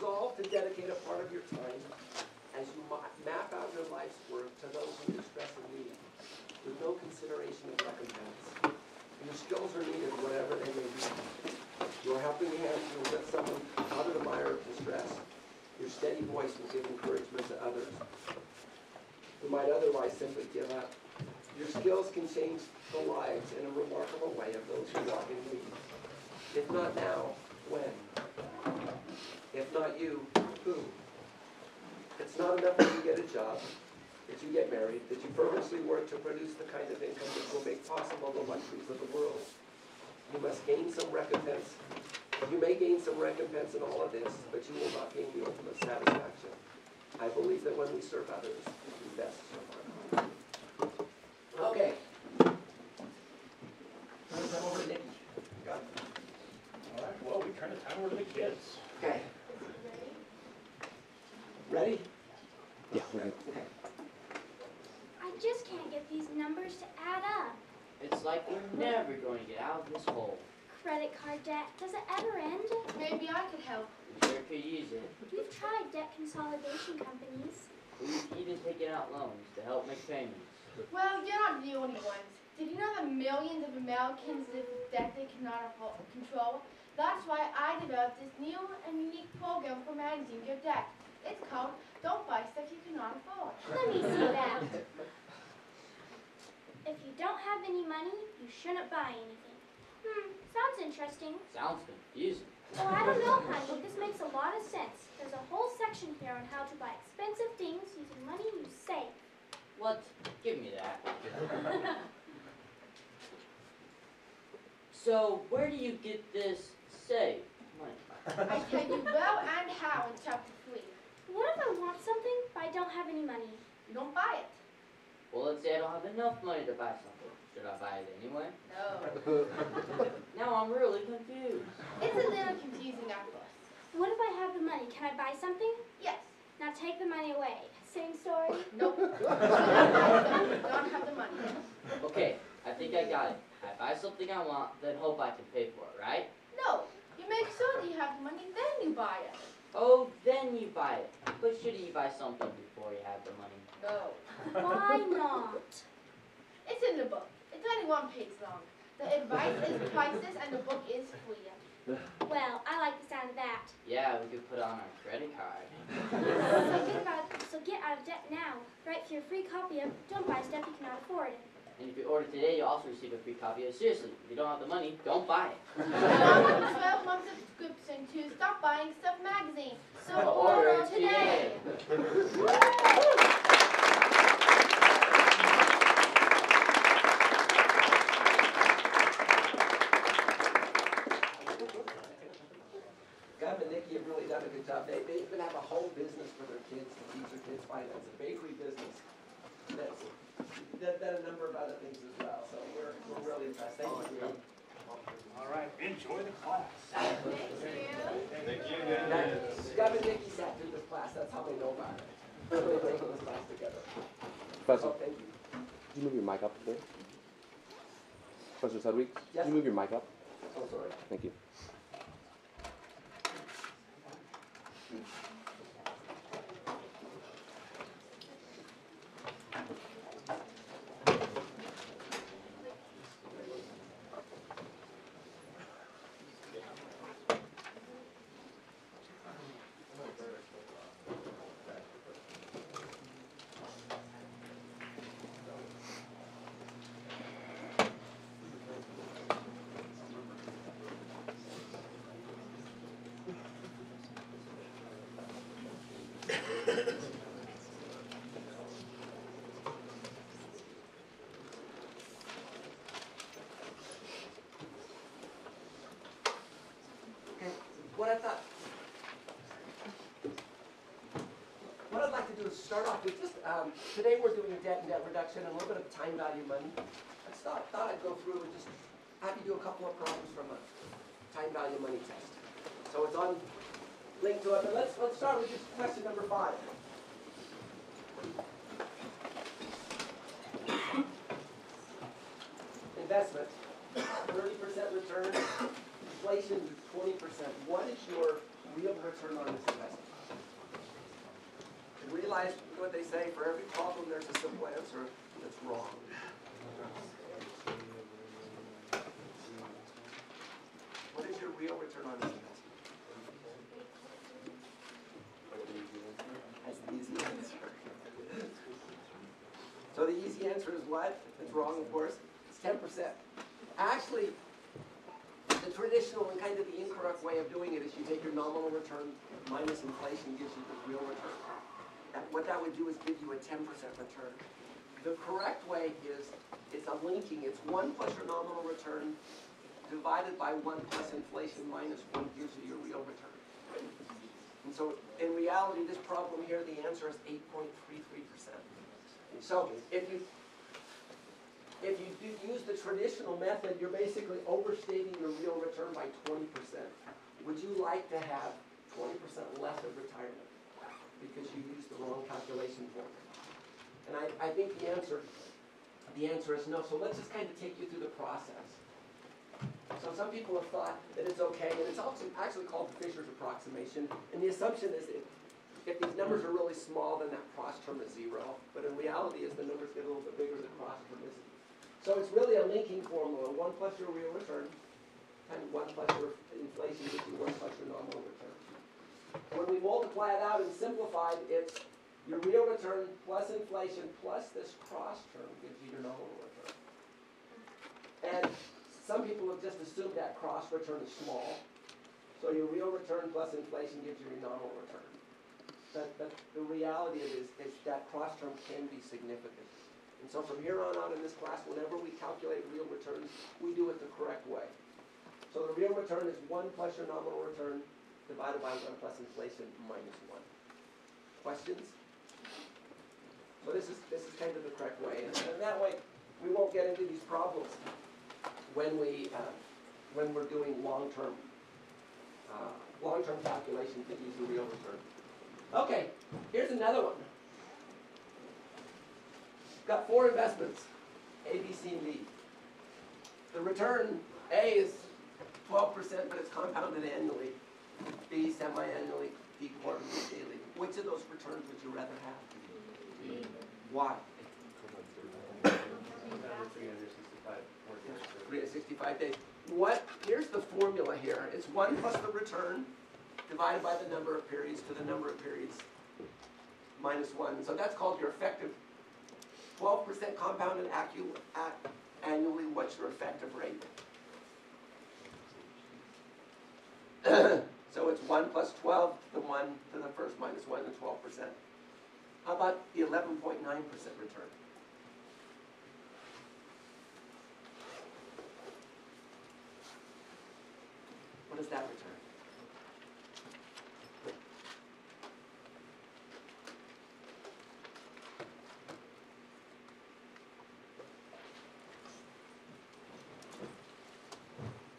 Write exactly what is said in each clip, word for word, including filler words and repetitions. Resolve to dedicate a part of your time as you map out your life's work to those who express a need, with no consideration of recompense. Your skills are needed, whatever they may be. Your helping hand will lift someone out of the mire of distress. Your steady voice will give encouragement to others who might otherwise simply give up. Your skills can change the lives in a remarkable way of those who walk in need. If not now, when? If not you, who? It's not enough that you get a job, that you get married, that you purposely work to produce the kind of income that will make possible the luxuries of the world. You must gain some recompense. You may gain some recompense in all of this, but you will not gain the ultimate satisfaction. I believe that when we serve others, we best serve others. Okay. Time over to Nikki. Got it. All right, well, we turn the time over to the kids. Okay. Ready? Yeah, we're good. Okay. I just can't get these numbers to add up. It's like we're never going to get out of this hole. Credit card debt. Does it ever end? Maybe I could help. We sure could use it. We've tried debt consolidation companies. We've even taken out loans to help make payments. Well, you're not the only ones. Did you know that millions of Americans live with debt they cannot control? That's why I developed this new and unique program for managing your debt. It's called Don't Buy Stuff You Cannot Afford. Let me see that. If you don't have any money, you shouldn't buy anything. Hmm, sounds interesting. Sounds confusing. Oh, I don't know, honey. This makes a lot of sense. There's a whole section here on how to buy expensive things using money you save. What? Give me that. So, where do you get this save money? I tell you well and how in chapter three. What if I want something, but I don't have any money? You don't buy it. Well, let's say I don't have enough money to buy something. Should I buy it anyway? No. Now I'm really confused. It's a little confusing after us. What if I have the money? Can I buy something? Yes. Now take the money away. Same story? Nope. Don't have the money. Okay, I think I got it. I buy something I want, then hope I can pay for it, right? No. You make sure that you have the money, then you buy it. Oh, then you buy it. But shouldn't you buy something before you have the money? No. Why not? It's in the book. It's only one page long. The advice is priceless and the book is free. Well, I like the sound of that. Yeah, we could put on our credit card. so, get about, so get out of debt now. Write for your free copy of Don't Buy Stuff You Cannot Afford. And if you order today, you'll also receive a free copy of Seriously, if you don't have the money, don't buy it. twelve month subscription to Stop Buying Stuff magazine. So order today. Gov and Nikki have really done a good job. They, they even have a whole business for their kids to teach their kids finance, a bakery business. That's that, that a number of other things as well. So we're, we're really impressed. Thank you. All right. Enjoy the class. Thank you. Thank you. Gov and Nikki sat through this class. That's how they know about it. We're taking this class together. Professor, oh, thank you. Can you move your mic up there? Professor Sudweeks, yes. Can you move your mic up? Oh, sorry. Thank you. What I thought, what I'd like to do is start off with just, um, today we're doing debt and debt reduction and a little bit of time value money. I just thought, thought I'd go through and just have you do a couple of problems from a time value money test. So it's on linked to it, but let's, let's start with just question number five. Investment, thirty percent return. Inflation is twenty percent. What is your reveal the return on this investment. And realize what they say, for every problem there's a simple answer that's wrong. What is your real return on this investment? That's the easy answer. So the easy answer is what? It's wrong, of course. It's ten percent. Actually, the traditional and kind of the incorrect way of doing it is you take your nominal return minus inflation gives you the real return. That, what that would do is give you a ten percent return. The correct way is, it's a linking. It's one plus your nominal return divided by one plus inflation minus one gives you your real return. And so in reality, this problem here, the answer is eight point three three percent. So if you if you do use the traditional method, you're basically overstating your real return by twenty percent. Would you like to have twenty percent less of retirement because you used the wrong calculation formula? And I, I think the answer the answer is no. So let's just kind of take you through the process. So some people have thought that it's okay, and it's also actually called the Fisher's Approximation, and the assumption is that if these numbers are really small, then that cross-term is zero, but in reality, as the numbers get a little bit bigger, the cross-term isn't. So it's really a linking formula, one plus your real return, and one plus your inflation gives you one plus your nominal return. When we multiply it out and simplify it, it's your real return plus inflation plus this cross-term gives you your nominal return. And some people have just assumed that cross return is small. So your real return plus inflation gives you your nominal return. But, but the reality is, is that cross term can be significant. And so from here on out in this class, whenever we calculate real returns, we do it the correct way. So the real return is one plus your nominal return divided by one plus inflation minus one. Questions? So this is, this is kind of the correct way. And, and that way, we won't get into these problems when we uh, when we're doing long-term uh, long-term calculations that use the real return. Okay, here's another one. Got four investments, A, B, C, and D. The return A is twelve percent, but it's compounded annually. B semi-annually, D quarterly, daily. Which of those returns would you rather have? D. Why? three hundred sixty-five days. What? Here's the formula here. It's one plus the return divided by the number of periods to the number of periods minus one. So that's called your effective twelve percent compounded annually. What's your effective rate? So it's one plus twelve, the one to the first minus one, the twelve percent. How about the eleven point nine percent return? What is that return?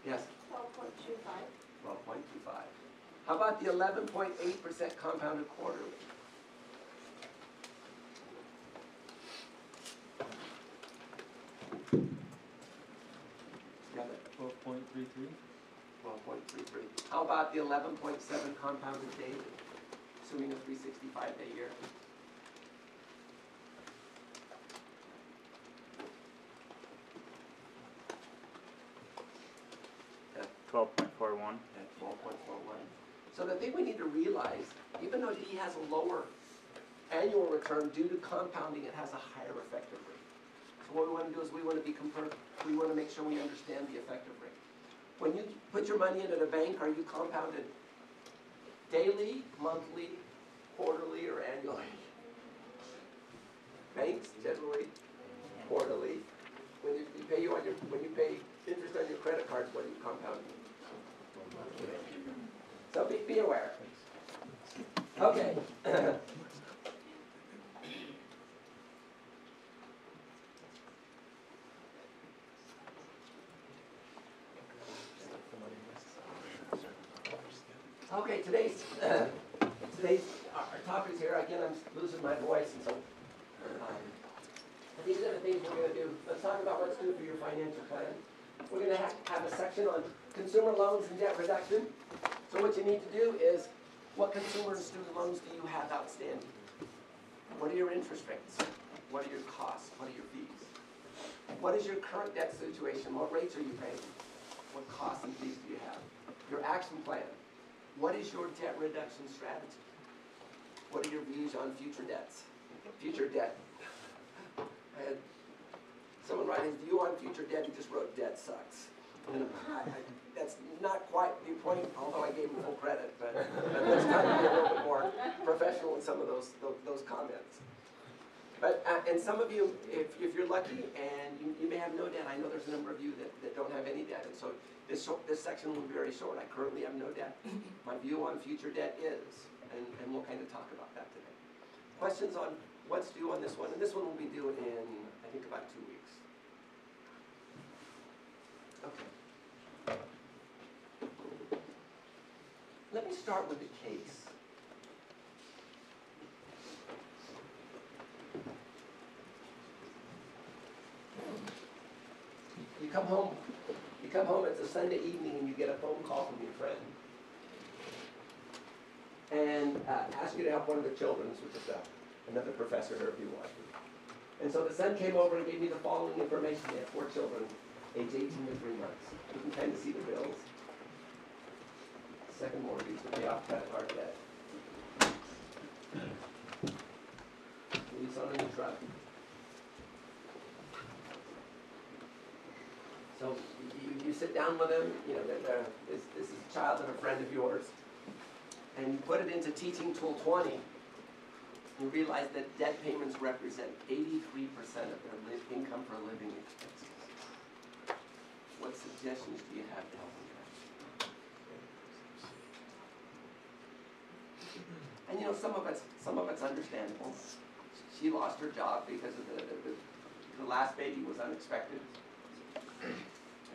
Yes? twelve point two five. twelve point two five. How about the eleven point eight percent compounded quarterly? twelve point three three. twelve point three three. How about the eleven point seven compounded daily, assuming a three hundred sixty-five day year? twelve point four one. Yeah, twelve point four one. So the thing we need to realize, even though D has a lower annual return, due to compounding, it has a higher effective rate. So what we want to do is we want to be compared, we want to make sure we understand the effective rate. When you put your money into the bank, are you compounded daily, monthly, quarterly, or annually? Banks generally quarterly. When you, you pay you on your when you pay interest on your credit cards, what are you compounding? So be, be aware. Okay. Okay, today's uh, today's our topics here. Again, I'm losing my voice, and so um, these are the things we're going to do. Let's talk about what to do for your financial plan. We're going to have, have a section on consumer loans and debt reduction. So what you need to do is, what consumer and student loans do you have outstanding? What are your interest rates? What are your costs? What are your fees? What is your current debt situation? What rates are you paying? What costs and fees do you have? Your action plan. What is your debt reduction strategy? What are your views on future debts? Future debt. I had someone write his view on future debt, he just wrote, "Debt sucks." And I, I, that's not quite the point, although I gave him full credit, but let's try to be a little bit more professional in some of those, those, those comments. But, uh, and some of you, if, if you're lucky, and you, you may have no debt. I know there's a number of you that, that don't have any debt, and so this, this section will be very short. I currently have no debt. My view on future debt is, and, and we'll kind of talk about that today. Questions on what's due on this one, and this one will be due in, I think, about two weeks. Okay. Let me start with the case. You come home, you come home, it's a Sunday evening, and you get a phone call from your friend and uh, ask you to help one of the children, which is uh, another professor here if you want. And so the son came over and gave me the following information. They have four children, age eighteen to three months. You can kind of see the bills. Second mortgage to pay off that hard debt. Lease on a new truck. So you, you sit down with them, you know, that they're, this, this is a child and a friend of yours, and you put it into teaching tool twenty, you realize that debt payments represent eighty-three percent of their income for living expenses. What suggestions do you have to help them get out? And you know, some of it's, some of it's understandable. She lost her job because of the, the, the last baby was unexpected.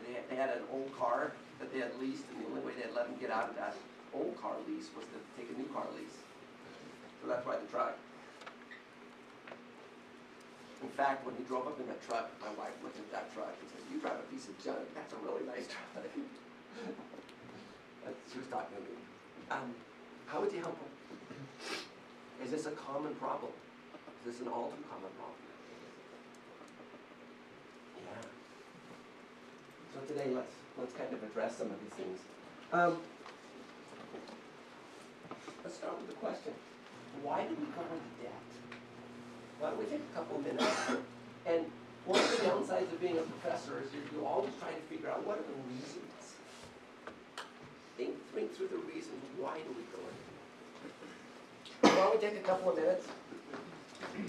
They had, they had an old car that they had leased, and the only way they had let them get out of that old car lease was to take a new car lease. So that's why they tried. In fact, when he drove up in that truck, my wife looked at that truck and said, "You drive a piece of junk. That's a really nice truck." She was talking to me. Um, how would you help him? Is this a common problem? Is this an all too common problem? Yeah. So today, let's let's kind of address some of these things. Um, let's start with the question: why do we go into debt? Why don't we take a couple of minutes? And one of the downsides of being a professor is you always try to figure out what are the reasons. Think think through the reasons. Why do we go into debt? Why don't we take a couple of minutes? I don't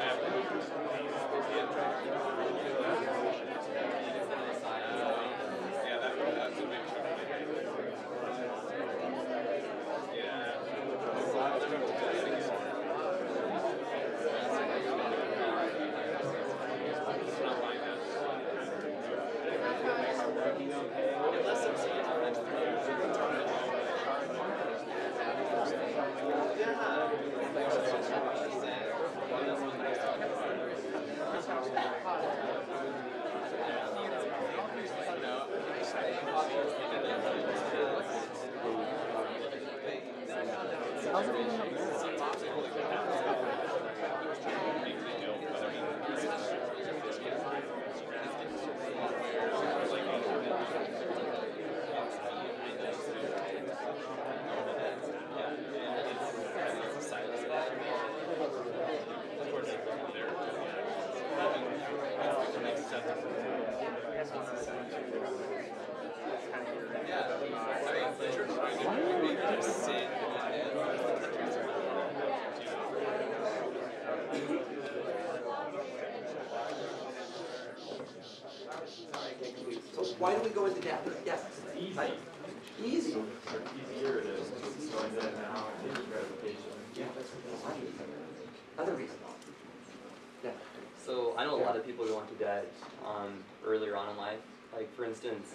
have to. Why do we go into depth? Yes. Easy. Right. Easy. So easier it is to start that now and take gratification. Yeah, that's what I mean. Other reasons. Yeah. So I know a lot of people who want to debt um, earlier on in life. Like for instance,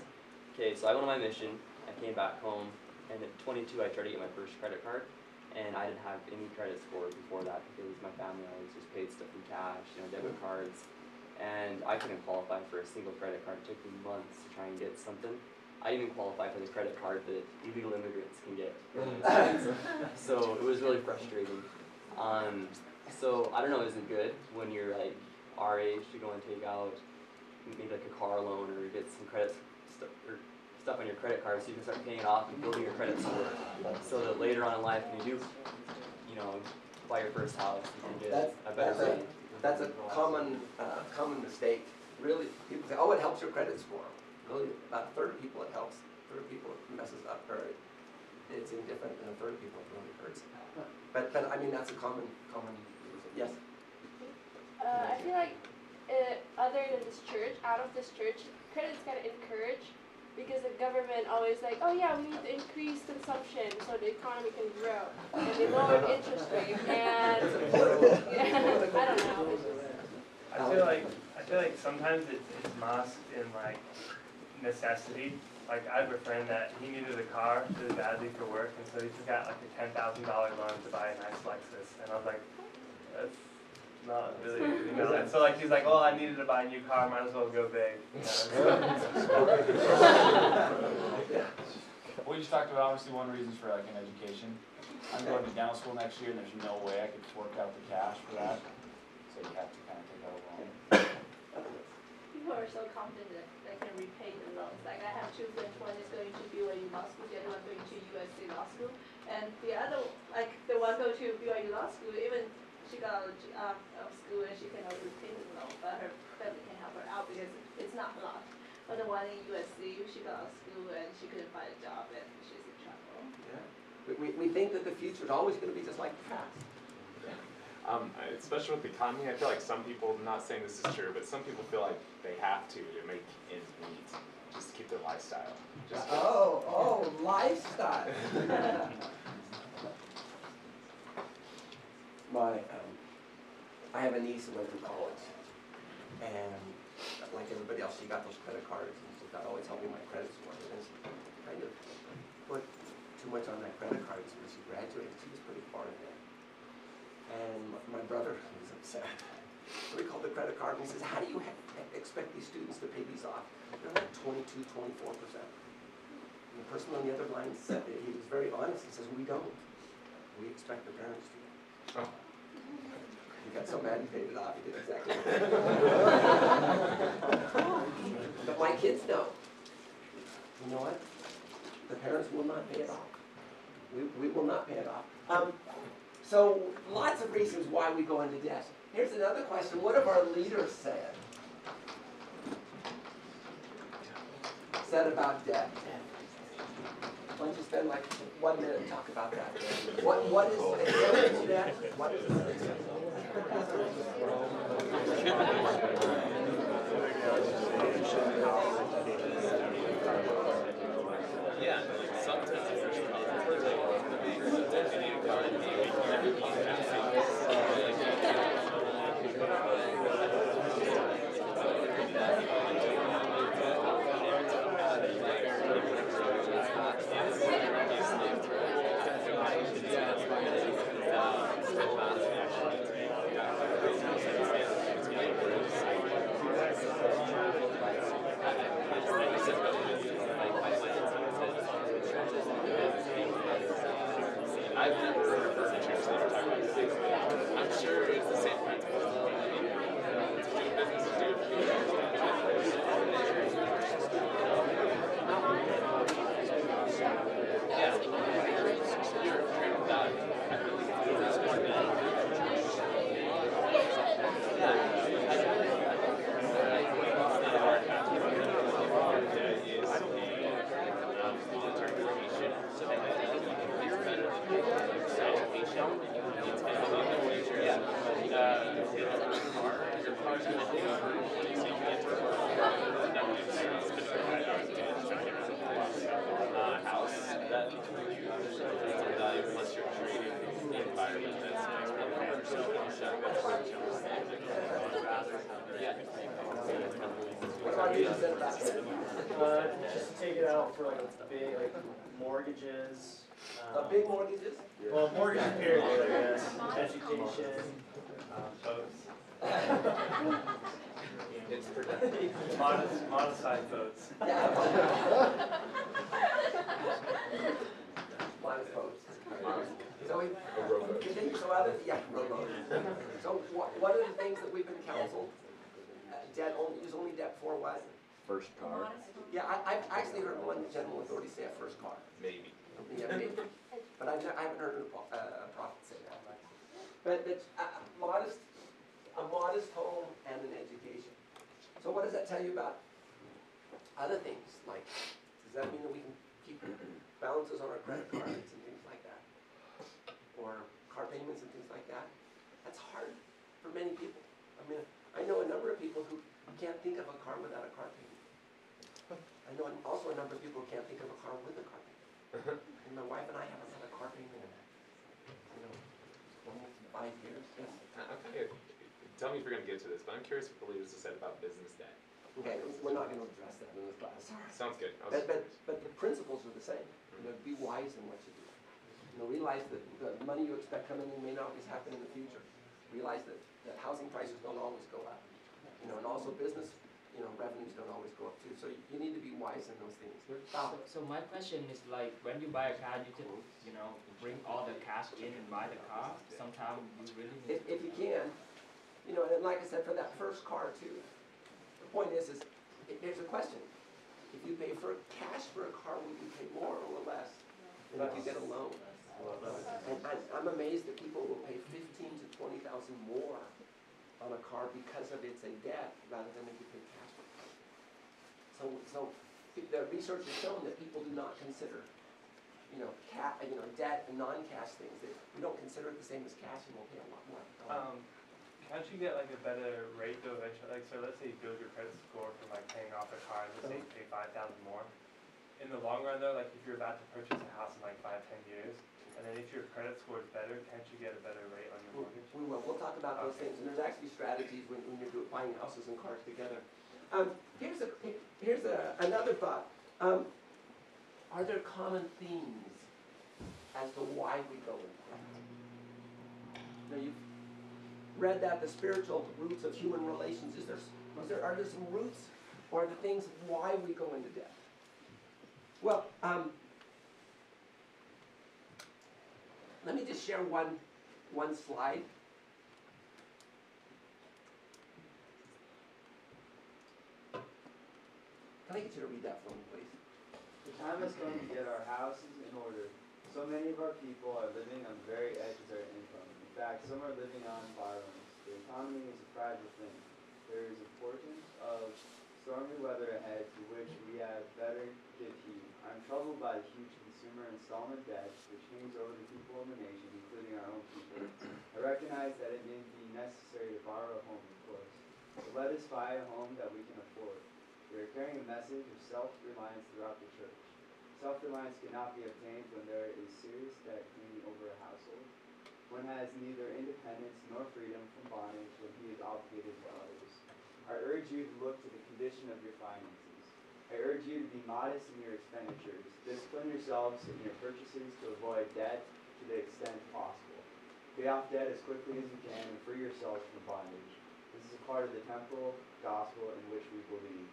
okay, so I went on my mission. I came back home, and at twenty-two, I tried to get my first credit card, and I didn't have any credit score before that because my family always just paid stuff in cash, you know, debit cards. And I couldn't qualify for a single credit card. It took me months to try and get something. I didn't even qualify for the credit card that illegal immigrants can get. So it was really frustrating. Um, so I don't know, is it good when you're like our age to go and take out maybe like a car loan or get some credit st or stuff on your credit card so you can start paying it off and building your credit score so that later on in life when you do, you know, buy your first house, you can get a better rate. That's a common uh, common mistake. Really, people say, "Oh, it helps your credit score." Really, about a third of people it helps. A third of people it messes up, or it's indifferent, and a third of people it really hurts. But but I mean, that's a common common. Yes. Uh, I feel like it, other than this church, out of this church, credit's gotta encourage because the government always like, "Oh yeah, we need to increase consumption so the economy can grow," and they lower interest rates and. I don't know. I feel like I feel like sometimes it's, it's masked in like necessity. Like I have a friend that he needed a car really badly for work, and so he took out like a ten thousand dollar loan to buy a nice Lexus. And I was like, that's not really, you know. And so like he's like, well, I needed to buy a new car, might as well go big. You know? We just talked about obviously one reason for like an education. I'm going to dental school next year, and there's no way I could fork out the cash for that. So you have to kind of take out a loan. People are so confident that they can repay the loans. Like I have two friends, one is going to B Y U Law School, the other one going to U S C Law School, and the other, like the one going to B Y U Law School, even she got out of school and she cannot repay the loan, but her family can help her out because it's not locked. But the one in U S C, she got out of school and she couldn't find a job and she's in trouble. Yeah. We, we think that the future is always going to be just like the past. Yeah. Um, especially with the economy, I feel like some people, I'm not saying this is true, but some people feel like they have to to make ends meet, just to keep their lifestyle. Just oh, oh, lifestyle. My, um, I have a niece who went to college, and like everybody else, she got those credit cards, and so that always helped me with my credit score. And she kind of put too much on that credit card when she graduated. She was pretty far in there. And my brother was upset. So we called the credit card and he says, how do you expect these students to pay these off? They're like twenty-two, twenty-four percent. And the person on the other line said, he was very honest. He says, we don't. We expect the parents to. Oh. He got so mad he paid it off. He did exactly that. But my kids know. You know what? The parents will not pay it off. We, we will not pay it off. Um, so lots of reasons why we go into debt. Here's another question. What have our leaders said? Said about debt. Why don't you spend like one minute and talk about that? What, what is the debt? What is the yeah, like sometimes there's a problem for like the big identity of God and being like I'm sure it's the same principle. To do business is do Uh, just to take it out for like a big, like mortgages. Um, a big mortgages? Well, mortgage period, I guess. Education. Boats. It's productive. Modest, modest size boats. Yeah. Modest boats. So we continue. So rather, yeah, rowboat. So one of the things that we've been counseled, uh, debt only, is only debt for was. First car. Yeah, I, I've actually heard one general authority say a first car. Maybe. Yeah, maybe. But I've, I haven't heard a, uh, a prophet say that. But it's a modest, a modest home and an education. So what does that tell you about other things? Like, does that mean that we can keep balances on our credit cards and things like that? Or car payments and things like that? That's hard for many people. I mean, I know a number of people who can't think of a car without a car payment. I know also a number of people who can't think of a car with a car payment. And my wife and I haven't had a car payment in, you know, five years. Yes. I'm kind of, tell me if you're going to get to this, but I'm curious what the leaders have said about business debt. Okay, we're not going to address that in this class. Sounds good. But, but, but the principles are the same. You know, be wise in what you do. You know, realize that the money you expect coming in may not always happen in the future. Realize that, that housing prices don't always go up. You know, and also business, you know, revenues don't always go up too. So you, you need to be wise in those things. So, so my question is like, when you buy a car, you can, you know, bring all the cash in and buy the car. Sometimes you really need if, to. If you can, you know, and like I said, for that first car too. The point is, is it, there's a question. If you pay for cash for a car, will you pay more or less than if you get a loan? And I'm amazed that people will pay fifteen to twenty thousand more on a car because of it's a debt rather than if you pay cash for it. So, so the research has shown that people do not consider, you know, ca you know, debt and non-cash things. That we don't consider it the same as cash, and we'll pay a lot more. Um, can't you get like a better rate though eventually? Like, so let's say you build your credit score from like paying off a car, and let's say you pay five thousand more. In the long run though, like if you're about to purchase a house in like five, ten years. And then if your credit score is better, can't you get a better rate on your mortgage? We will. We'll talk about those things. And there's actually strategies when, when you're buying houses and cars together. Um, here's a, here's a, another thought. Um, are there common themes as to why we go into debt? Now you've read that the spiritual roots of human relations. Is there, is there, are there some roots or the things why we go into debt? Well, um, let me just share one, one slide. Can I get you to read that for me, please? The time has come to get our houses in order. So many of our people are living on the very edge of their income. In fact, some are living on borrowings. The economy is a fragile thing. There is importance of stormy weather ahead to which we have better give heed. I'm troubled by the huge consumer installment debt which hangs over the people in the nation, including our own people. I recognize that it may be necessary to borrow a home, of course. So let us buy a home that we can afford. We are carrying a message of self-reliance throughout the church. Self-reliance cannot be obtained when there is serious debt hanging over a household. One has neither independence nor freedom from bondage when he is obligated to others. I urge you to look to the condition of your finances. I urge you to be modest in your expenditures. Discipline yourselves in your purchases to avoid debt to the extent possible. Pay off debt as quickly as you can and free yourselves from bondage. This is a part of the temporal gospel in which we believe.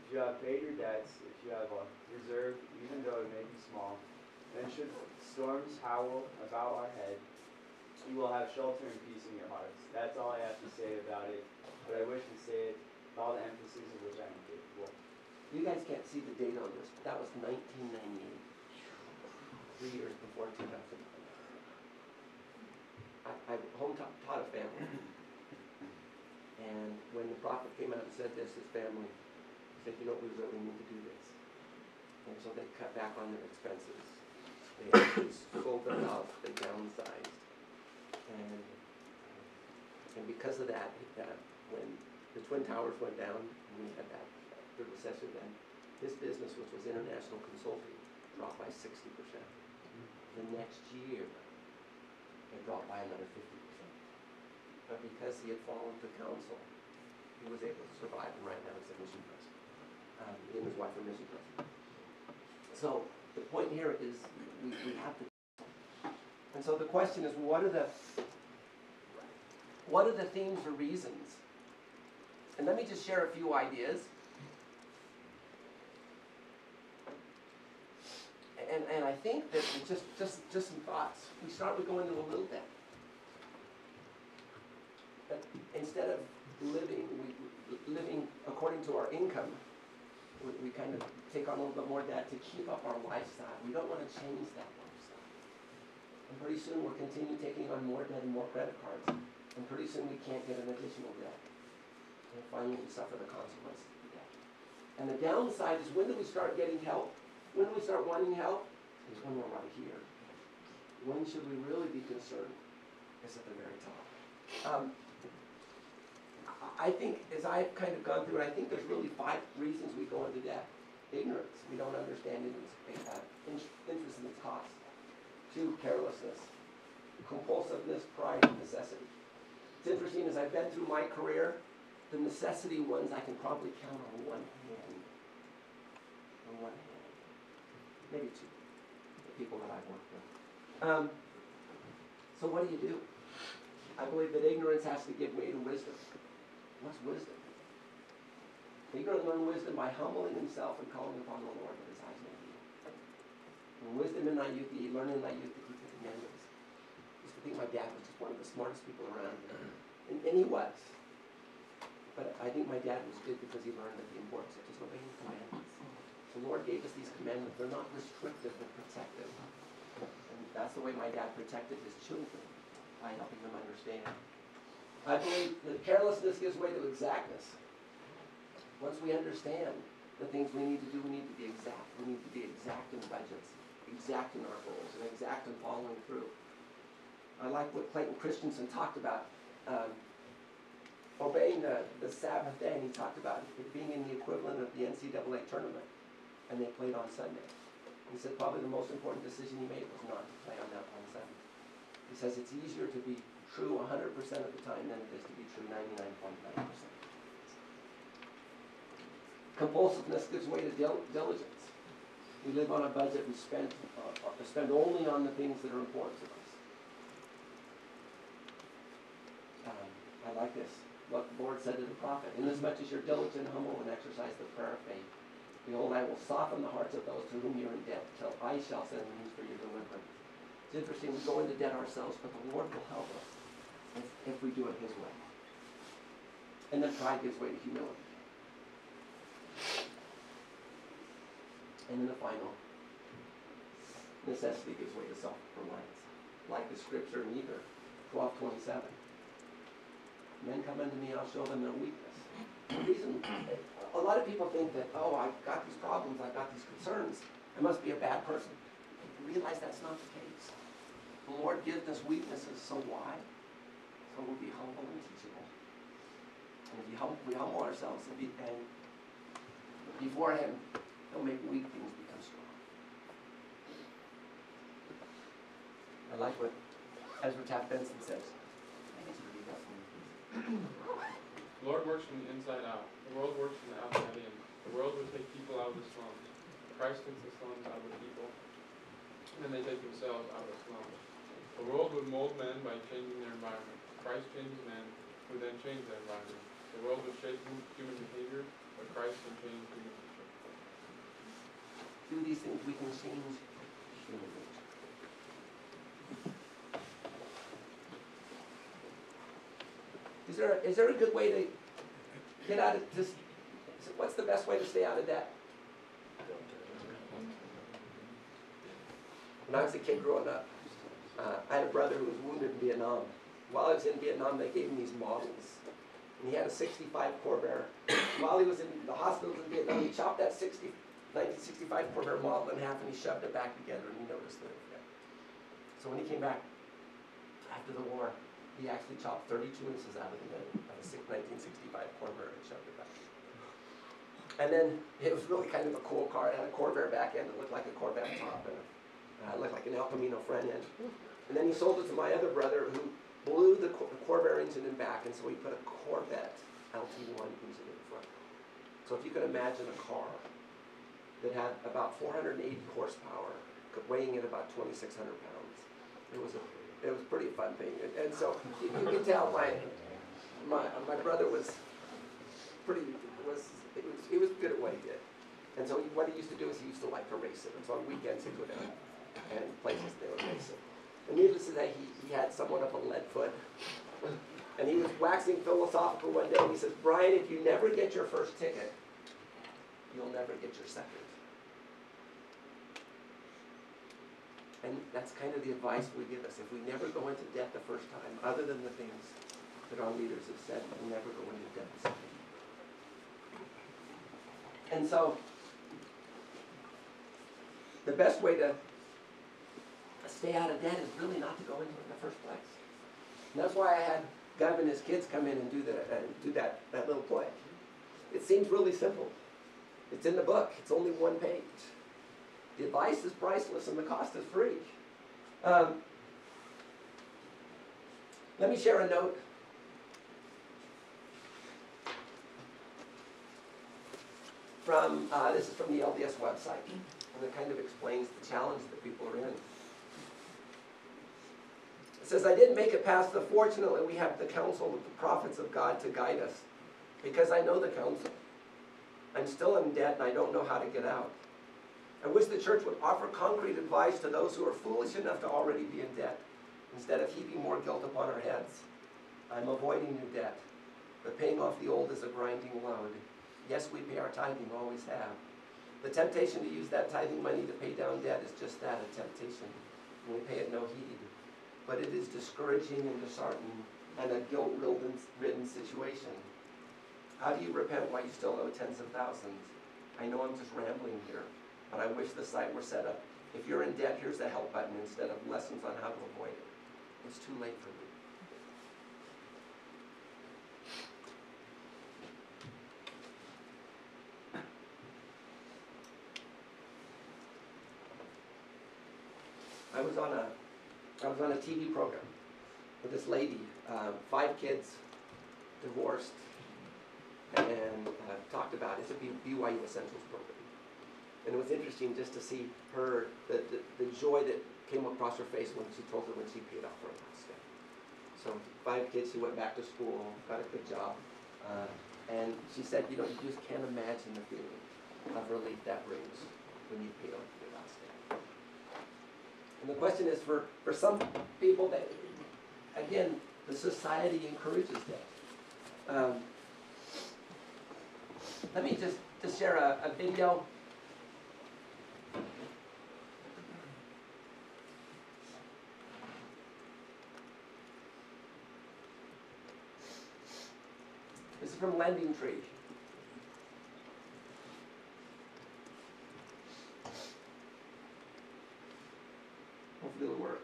If you have paid your debts, if you have a reserve, even though it may be small, Then should storms howl about our head, you will have shelter and peace in your hearts. That's all I have to say about it, but I wish to say it with all the emphasis of which I am capable. You guys can't see the date on this, but that was nineteen ninety-eight, three years before two thousand. I, I home taught, taught a family, and when the prophet came out and said this, his family said, you know, we really need to do this. And so they cut back on their expenses. They sold their house, they downsized. And, and because of that, that, when the Twin Towers went down, and we had that, the recession then, his business, which was international consulting, dropped by sixty percent. The next year, it dropped by another fifty percent. But because he had fallen to counsel, he was able to survive, and right now he's a mission president. Um, he and his wife are mission president. So the point here is we, we have to. And so the question is, what are the what are the themes or reasons? And let me just share a few ideas. And, and I think that just, just, just some thoughts. We start with going to the little bit. But instead of living, we, living according to our income, we, we kind of take on a little bit more debt to keep up our lifestyle. We don't want to change that lifestyle. And pretty soon we'll continue taking on more debt and more credit cards. And pretty soon we can't get an additional debt. And finally we suffer the consequences of the debt. And the downside is, when do we start getting help? When do we start wanting help? Is when we're right here. When should we really be concerned? It's at the very top. Um, I think, as I've kind of gone through it, I think there's really five reasons we go into debt. Ignorance. We don't understand interest and its cost. Two, carelessness. Compulsiveness, pride, and necessity. It's interesting, as I've been through my career, the necessity ones I can probably count on one hand. On one hand. Maybe two. The people that I've worked with. Um, so what do you do? I believe that ignorance has to give way to wisdom. What's wisdom? The ignorant learn wisdom by humbling himself and calling upon the Lord that his eyes may be opened. And wisdom in thy youth, ye learn in thy youth to keep the commandments. I used to think my dad was just one of the smartest people around. And, and he was. But I think my dad was good because he learned that the importance of just obeying the commandments. The Lord gave us these commandments. They're not restrictive, they're protective. And that's the way my dad protected his children, by helping them understand. I believe that carelessness gives way to exactness. Once we understand the things we need to do, we need to be exact. We need to be exact in budgets, exact in our goals, and exact in following through. I like what Clayton Christensen talked about. Um, obeying the, the Sabbath day, and he talked about it being in the equivalent of the N C double A tournament. And they played on Sunday. He said probably the most important decision he made was not to play on that one Sunday. He says it's easier to be true one hundred percent of the time than it is to be true ninety-nine point nine percent. Compulsiveness gives way to dil diligence. We live on a budget. We spend, uh, spend only on the things that are important to us. Um, I like this. What the Lord said to the prophet, inasmuch as you're diligent, humble, and exercise the prayer of faith, behold, I will soften the hearts of those to whom you're in debt, till I shall send news for your deliverance. It's interesting, we go into debt ourselves, but the Lord will help us if, if we do it His way. And then pride gives way to humility. And then the final, necessity gives way to self-reliance. Like the scripture in Hebrews twelve twenty-seven. Men come unto me, I'll show them their weakness. The reason, a lot of people think that, oh, I've got these problems, I've got these concerns, I must be a bad person. Realize that's not the case. The Lord gives us weaknesses, so why? So we'll be humble and teachable. And if you hum we humble ourselves and, be and before Him, He'll make weak things become strong. I like what Ezra Taft Benson says. I guess you read that for me, please. The Lord works from the inside out. The world works from the outside in. The world will take people out of the slums. Christ takes the slums out of the people, and then they take themselves out of the slums. The world would mold men by changing their environment. Christ changes men, who then change their environment. The world would shape human behavior, but Christ can change human nature. Through these things we can change Is there, is there a good way to get out of this? What's the best way to stay out of debt? When I was a kid growing up, uh, I had a brother who was wounded in Vietnam. While I was in Vietnam, they gave him these models. And he had a sixty-five Corvair. While he was in the hospital in Vietnam, he chopped that nineteen sixty-five Corvair model in half and he shoved it back together and he noticed that. So when he came back after the war, he actually chopped thirty-two inches out of the middle of a nineteen sixty-five Corvair and shoved it back. And then it was really kind of a cool car. It had a Corvair back end that looked like a Corvette top and uh, looked like an El Camino front end. And then he sold it to my other brother who blew the Cor Corvair engine in back, and so he put a Corvette L T one engine in front. So if you could imagine a car that had about four hundred eighty horsepower, weighing in about twenty-six hundred pounds, it was a, it was a pretty fun thing. And, and so you, you can tell my my my brother was pretty was. It was, he was good at what he did. And so he, what he used to do is he used to like to race it. And so on weekends he'd go down and places they would race it. And needless to say, he, he had somewhat of a lead foot. And he was waxing philosophical one day. And he says, Brian, if you never get your first ticket, you'll never get your second. And that's kind of the advice we give us. If we never go into debt the first time, other than the things that our leaders have said, we'll never go into debt the second. And so the best way to stay out of debt is really not to go into it in the first place. And that's why I had Gov and his kids come in and do, the, uh, do that, that little play. It seems really simple. It's in the book. It's only one page. The advice is priceless and the cost is free. Um, let me share a note. From, uh, this is from the L D S website, and it kind of explains the challenge that people are in. It says, I didn't make it past the fortunately we have the counsel of the prophets of God to guide us, because I know the counsel. I'm still in debt, and I don't know how to get out. I wish the church would offer concrete advice to those who are foolish enough to already be in debt, instead of heaping more guilt upon our heads. I'm avoiding new debt, but paying off the old is a grinding load. Yes, we pay our tithing, always have. The temptation to use that tithing money to pay down debt is just that, a temptation. And we pay it no heed. But it is discouraging and disheartening and a guilt-ridden situation. How do you repent while you still owe tens of thousands? I know I'm just rambling here, but I wish the site were set up. If you're in debt, here's a help button instead of lessons on how to avoid it. It's too late for me. I was on a, I was on a T V program with this lady, uh, five kids, divorced, and uh, talked about it. It's a B Y U Essentials program, and it was interesting just to see her the, the the joy that came across her face when she told her when she paid off her last debt. So five kids, she went back to school, got a good job, uh, and she said, you know, you just can't imagine the feeling of relief that brings when you pay off your last debt. And the question is, for, for some people, that, again, the society encourages that. Um, let me just, just share a, a video. This is from LendingTree. It'll work.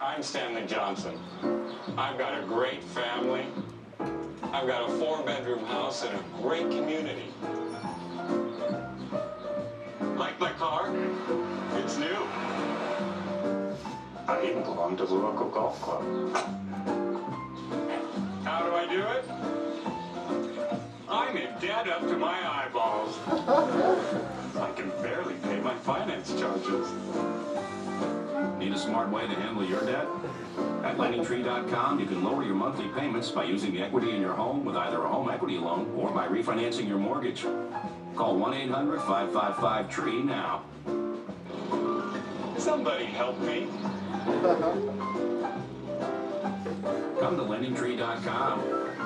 I'm Stanley Johnson. I've got a great family. I've got a four-bedroom house in a great community. My car, it's new. I even belong to the local golf club. How do I do it? I'm in debt up to my eyeballs. smart way to handle your debt? At Lending Tree dot com, you can lower your monthly payments by using the equity in your home with either a home equity loan or by refinancing your mortgage. Call one eight hundred five five five T R E E now. Somebody help me. Come to Lending Tree dot com,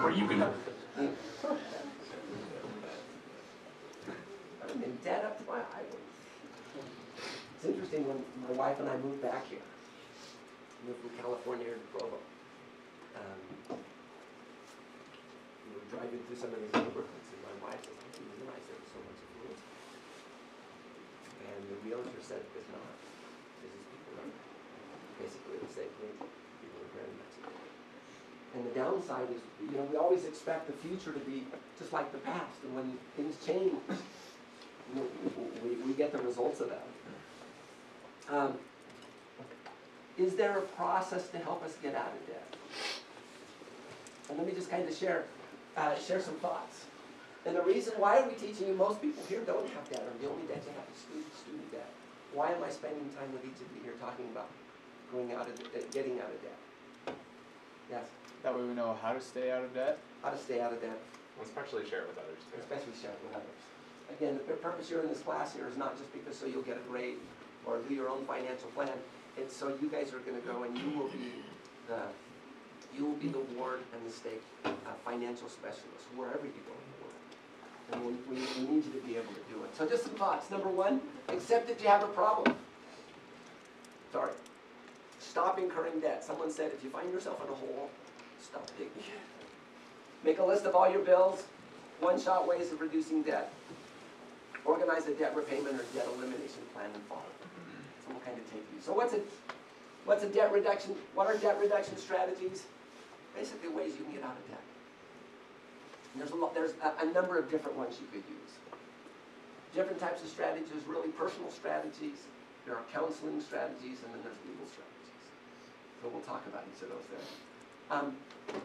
where you can... I've been dead up to my eyes. It's interesting, when my wife and I moved back here, moved from California to Provo, um, we were driving through some of these neighborhoods, and my wife said, I didn't realize there was so much food. And the realtor said, there's not. There's these people are basically the same thing. People are very Mexican. And the downside is, you know, we always expect the future to be just like the past, and when things change, you know, we, we get the results of that. Um, is there a process to help us get out of debt? And let me just kind of share, uh, share some thoughts. And the reason why are we teaching you, most people here don't have debt, or the only debt you have is student, student debt. Why am I spending time with each of you here talking about going out of the, uh, getting out of debt? Yes? That way we know how to stay out of debt? How to stay out of debt. Well, especially share it with others. Too. Especially share it with others. Again, the purpose you're in this class here is not just because so you'll get a grade, or do your own financial plan. And so you guys are going to go, and you will be the you will be the ward and the stake uh, financial specialist wherever you go in the world. And we, we, we need you to be able to do it. So just some thoughts. Number one, accept that you have a problem. Sorry. Stop incurring debt. Someone said, if you find yourself in a hole, stop digging. Make a list of all your bills. One-shot ways of reducing debt. Organize a debt repayment or debt elimination plan and follow it. We'll kind of take you. So what's a, what's a debt reduction, what are debt reduction strategies? Basically ways you can get out of debt. And there's a lot, there's a, a number of different ones you could use. Different types of strategies, really personal strategies, there are counseling strategies, and then there's legal strategies. So we'll talk about each of those there. Um,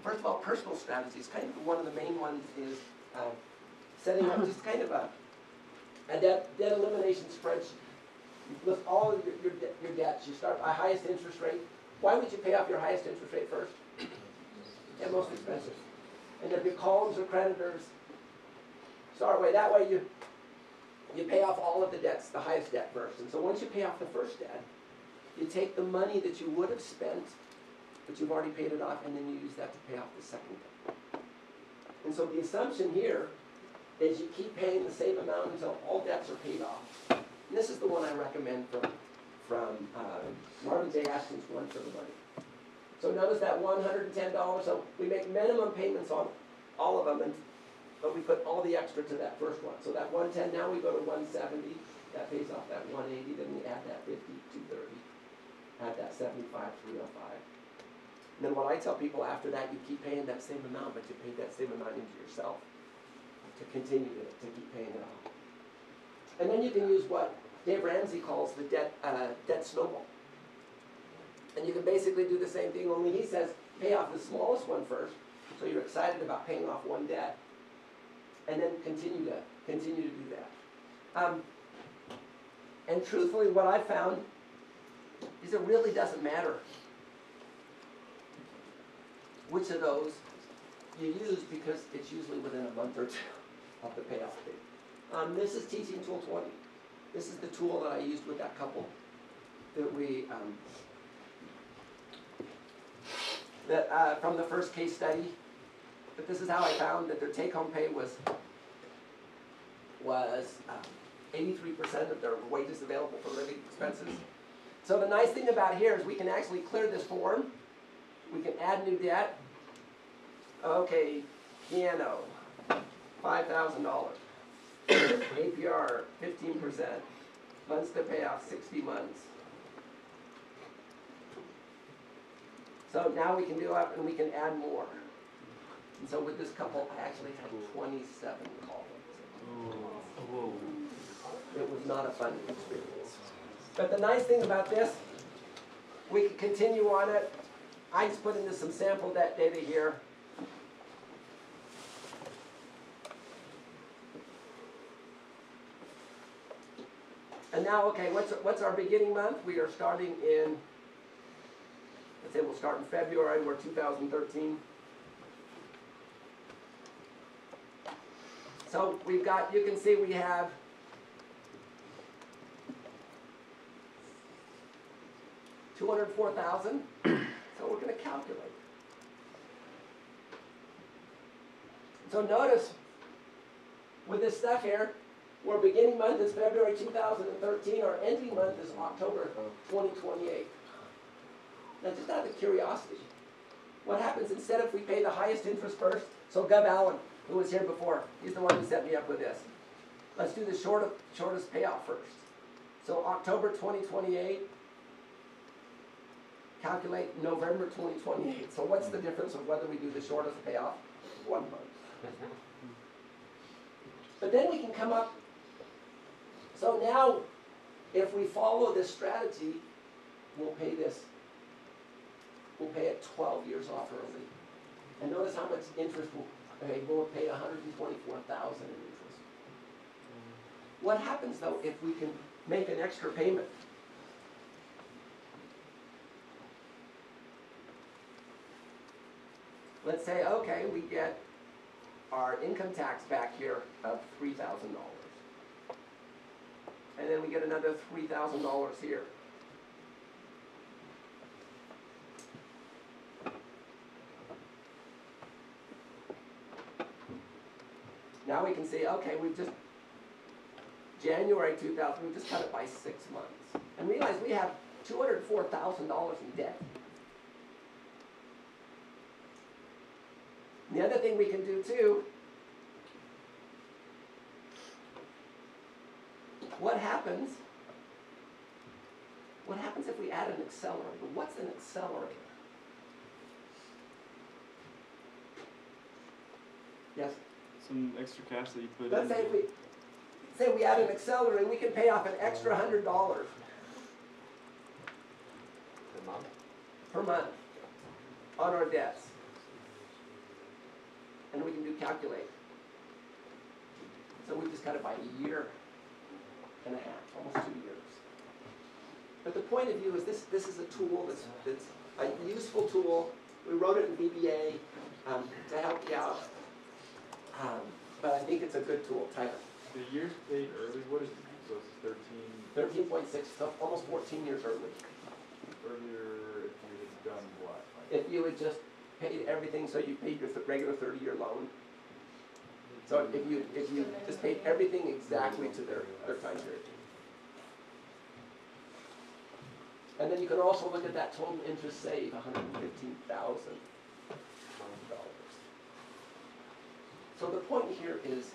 first of all, personal strategies, kind of one of the main ones is uh, setting up just kind of a, a debt, debt elimination spreadsheet. You list all of your, your, de your debts. You start by highest interest rate. Why would you pay off your highest interest rate first? And most expensive. And if your columns are creditors, sorry, way that way you you pay off all of the debts, the highest debt first. And so once you pay off the first debt, you take the money that you would have spent, but you've already paid it off, and then you use that to pay off the second debt. And so the assumption here is you keep paying the same amount until all debts are paid off. And this is the one I recommend from, from uh, Martin J. Askins, One for the Money. So notice that one hundred ten dollars, so we make minimum payments on all of them, and, but we put all the extra to that first one. So that one ten, now we go to one seventy, that pays off that one eighty, then we add that fifty, two thirty, add that seventy-five, three oh five. And then what I tell people after that, you keep paying that same amount, but you paid that same amount into yourself to continue to, to keep paying it off. And then you can use what Dave Ramsey calls the debt, uh, debt snowball. And you can basically do the same thing, only he says pay off the smallest one first, so you're excited about paying off one debt, and then continue to, continue to do that. Um, and truthfully, what I found is it really doesn't matter which of those you use, because it's usually within a month or two of the payoff date. Um, this is teaching tool twenty. This is the tool that I used with that couple that we, um, that uh, from the first case study. But this is how I found that their take-home pay was was eighty-three percent um, of their wages available for living expenses. So the nice thing about here is we can actually clear this form. We can add new debt. Okay, piano, five thousand dollars. A P R, fifteen percent. Months to pay off, sixty months. So now we can do up and we can add more. And so with this couple, I actually had twenty-seven call-ins. It was not a fun experience. But the nice thing about this, we can continue on it. I just put into some sample debt data here. And now, okay, what's, what's our beginning month? We are starting in Let's say we'll start in February, we're two thousand thirteen. So we've got, you can see we have two hundred four thousand. So we're going to calculate. So notice with this stuff here, our beginning month is February two thousand thirteen, our ending month is October twenty twenty-eight. Now just out of curiosity, what happens instead if we pay the highest interest first? So Gov Allen, who was here before, he's the one who set me up with this. Let's do the short of, shortest payout first. So October twenty twenty-eight, calculate November twenty twenty-eight. So what's the difference of whether we do the shortest payoff? One month. But then we can come up. So now, if we follow this strategy, we'll pay this. We'll pay it twelve years off early. And notice how much interest we'll pay. We'll pay one hundred twenty-four thousand dollars in interest. What happens, though, if we can make an extra payment? Let's say, okay, we get our income tax back here of three thousand dollars. And then we get another three thousand dollars here. Now we can see, okay, we've just, January two thousand, we just cut it by six months. And realize we have two hundred four thousand dollars in debt. The other thing we can do too, what happens, what happens if we add an accelerator? What's an accelerator? Yes? Some extra cash that you put Let's in. Let's say we, say we add an accelerator and we can pay off an extra one hundred dollars. Per month? Per month on our debts. And we can do calculate. So we just cut it by a year and a half, almost two years. But the point of view is this, this is a tool that's, that's a useful tool. We wrote it in V B A um, to help you out. Um, but I think it's a good tool. Tyler. The year's paid early, what is it? So it's thirteen. thirteen point six, so almost fourteen years early. Earlier, if you had done what? Like if you had just paid everything, so you paid your th regular thirty-year loan. So if you if you just paid everything exactly to their, their time period. And then you can also look at that total interest saved, one hundred fifteen thousand dollars. So the point here is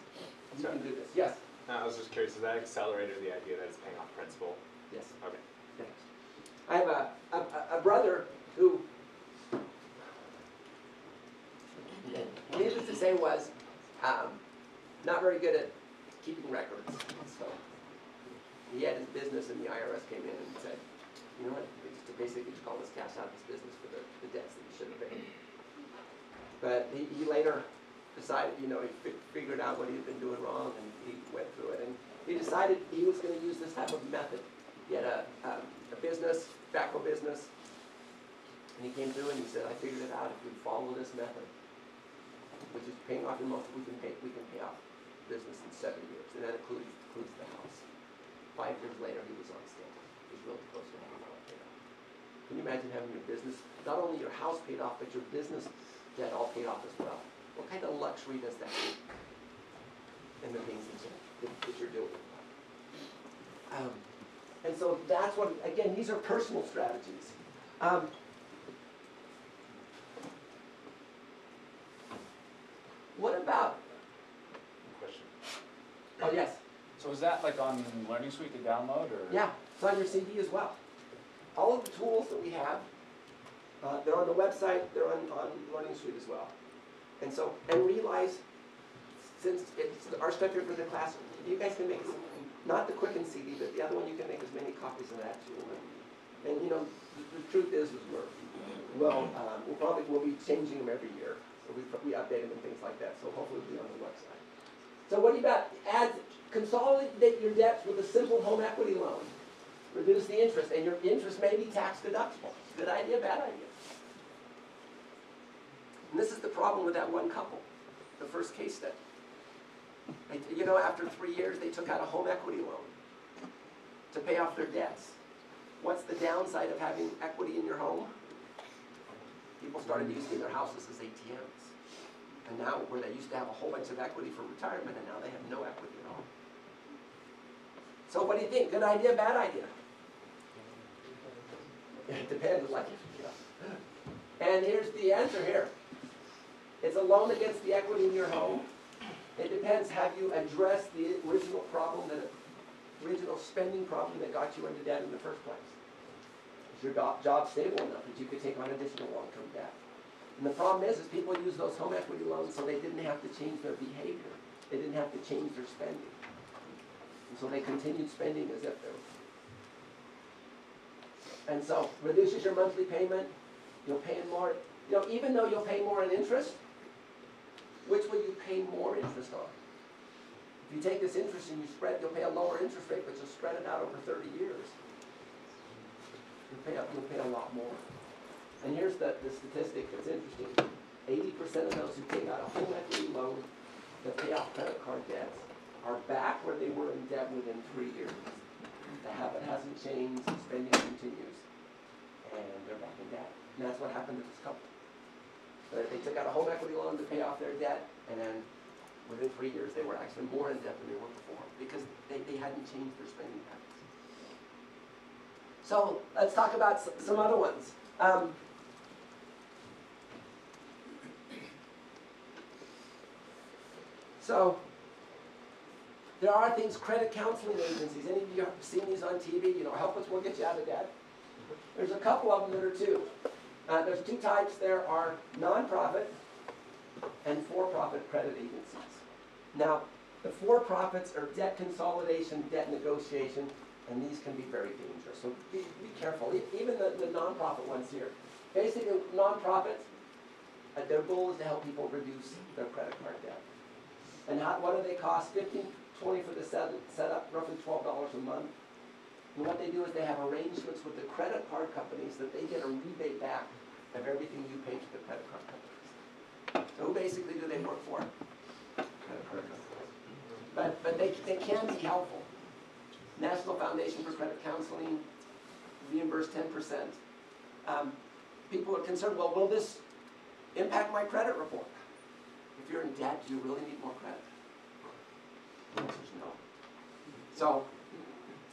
you Sorry. can do this. Yes? No, I was just curious, is that accelerator the idea that it's paying off principal? Yes. Okay. Yes. I have a, a, a brother who, needless to say, was um, not very good at keeping records. So he had his business, and the I R S came in and said, you know what, we just basically just call this cash out of his business for the, the debts that he shouldn't have paid. But he, he later decided, you know, he figured out what he had been doing wrong, and he went through it. And he decided he was going to use this type of method. He had a, a, a business, tobacco business, and he came through and he said, I figured it out if we follow this method, which is paying off your month, we can pay, we can pay off business in seven years, and that includes, includes the house. Five years later, he was on standby. He was really close to having it all paid off. Can you imagine having your business, not only your house paid off, but your business debt all paid off as well? What kind of luxury does that mean? And the things that, that, that you're doing. Um, and so that's what, again, these are personal strategies. Um, What about? Question. Oh, yes. So is that like on Learning Suite to download, or? Yeah, it's on your C D as well. All of the tools that we have, uh, they're on the website, they're on, on Learning Suite as well. And so, and realize, since it's our stuff here for the class, you guys can make, not the Quicken C D, but the other one you can make as many copies of that as you want. And you know, the, the truth is, is we're, well, um, we'll probably, we'll be changing them every year. So we, we update them and things like that. So hopefully it'll be on the website. So what about add, consolidate your debts with a simple home equity loan. Reduce the interest, and your interest may be tax deductible. Good idea, bad idea. And this is the problem with that one couple, the first case study. They, you know, after three years, they took out a home equity loan to pay off their debts. What's the downside of having equity in your home? People started using their houses as A T Ms. And now, where they used to have a whole bunch of equity for retirement, and now they have no equity at all. So what do you think? Good idea, bad idea? It depends. Like, yeah. And here's the answer here. It's a loan against the equity in your home. It depends. Have you addressed the original problem, that original spending problem that got you into debt in the first place? Is your job stable enough that you could take on additional long-term debt? And the problem is, is people use those home equity loans so they didn't have to change their behavior. They didn't have to change their spending. And so they continued spending as if they were. And so, reduces your monthly payment. You'll pay more. You know, even though you'll pay more in interest, which will you pay more interest on? If you take this interest and you spread, you'll pay a lower interest rate, but you'll spread it out over thirty years. You'll pay, you'll pay a lot more. And here's the, the statistic that's interesting. eighty percent of those who take out a home equity loan that pay off credit card debts are back where they were in debt within three years. The habit hasn't changed, spending continues, and they're back in debt. And that's what happened to this couple. But they took out a home equity loan to pay off their debt, and then within three years they were actually more in debt than they were before because they, they hadn't changed their spending habits. So let's talk about some other ones. Um, So, there are things, credit counseling agencies. Any of you have seen these on T V? You know, help us, we'll get you out of debt. There's a couple of them that are two. Uh, there's two types. There are nonprofit and for-profit credit agencies. Now, the for-profits are debt consolidation, debt negotiation, and these can be very dangerous. So be, be careful. Even the, the nonprofit ones here. Basically, nonprofits, uh, their goal is to help people reduce their credit card debt. And how, what do they cost? fifteen, twenty for the set, set up, roughly twelve dollars a month. And what they do is they have arrangements with the credit card companies that they get a rebate back of everything you pay to the credit card companies. So who basically do they work for? Credit card companies. But, but they, they can be helpful. National Foundation for Credit Counseling, reimburse ten percent. Um, people are concerned, well, will this impact my credit report? If you're in debt, do you really need more credit? The answer is no. So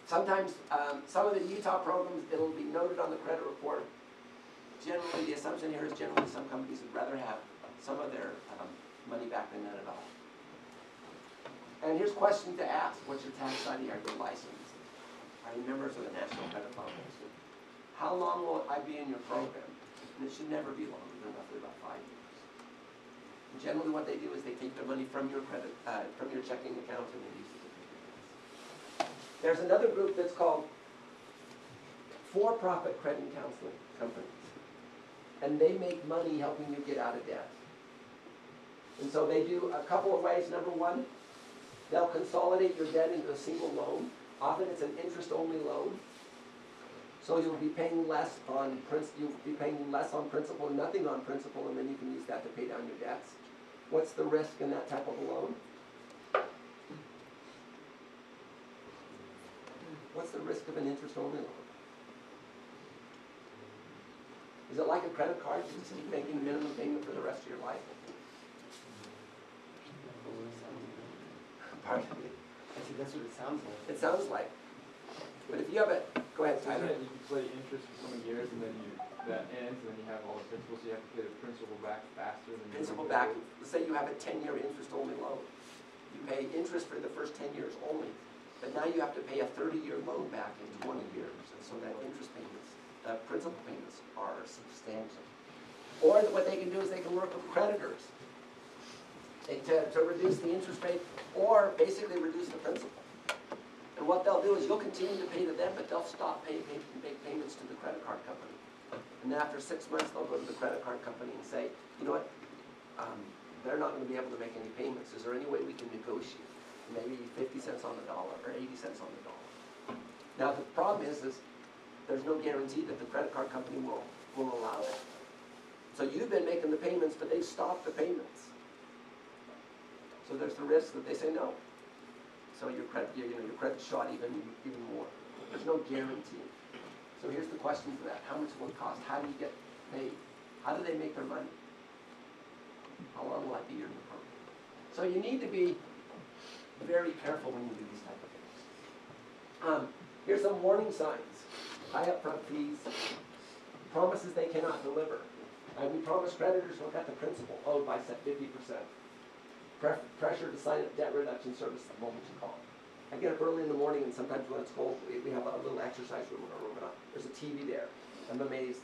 sometimes, um, some of the Utah programs, it'll be noted on the credit report. Generally, the assumption here is generally some companies would rather have some of their um, money back than none at all. And here's questions to ask. What's your tax I D? Are you licensed? Are you members of the National Credit Foundation? How long will I be in your program? And it should never be longer than roughly about five years. Generally, what they do is they take their money from your credit, uh, from your checking account, and they use it. There's another group that's called for-profit credit counseling companies, and they make money helping you get out of debt. And so they do a couple of ways. Number one, they'll consolidate your debt into a single loan. Often, it's an interest-only loan, so you'll be paying less on principal. You'll be paying less on principal, nothing on principal, and then you can use that to pay down your debts. What's the risk in that type of a loan? What's the risk of an interest-only loan? Is it like a credit card? You just keep making minimum payment for the rest of your life. Pardon me. I think that's what it sounds like. It sounds like. But if you have it, go ahead, Tyler. You can play interest for so many years, and then you that ends, and then you have all the principal, so you have to pay the principal back faster than principal you back. Let's say you have a ten-year interest-only loan. You pay interest for the first ten years only, but now you have to pay a thirty-year loan back in twenty years, and so that interest payments, uh, principal payments, are substantial. Or what they can do is they can work with creditors to to reduce the interest rate, or basically reduce the principal. And what they'll do is you'll continue to pay to them, but they'll stop paying pay, make payments to the credit card company. And then after six months, they'll go to the credit card company and say, you know what, um, they're not going to be able to make any payments. Is there any way we can negotiate? Maybe fifty cents on the dollar or eighty cents on the dollar. Now, the problem is, is there's no guarantee that the credit card company will, will allow it. So you've been making the payments, but they've stopped the payments. So there's the risk that they say no. So your credit, you know, your credit's shot even, even more. There's no guarantee. So here's the question for that. How much will it cost? How do you get paid? How do they make their money? How long will I be here in the program? So you need to be very careful when you do these type of things. Um, here's some warning signs. High upfront fees. Promises they cannot deliver. And we promise creditors will cut the principal owed by fifty percent. Pre pressure to sign up debt reduction service the moment you call. I get up early in the morning, and sometimes when it's cold, we have a little exercise room in our room, and I, there's a T V there. I'm amazed.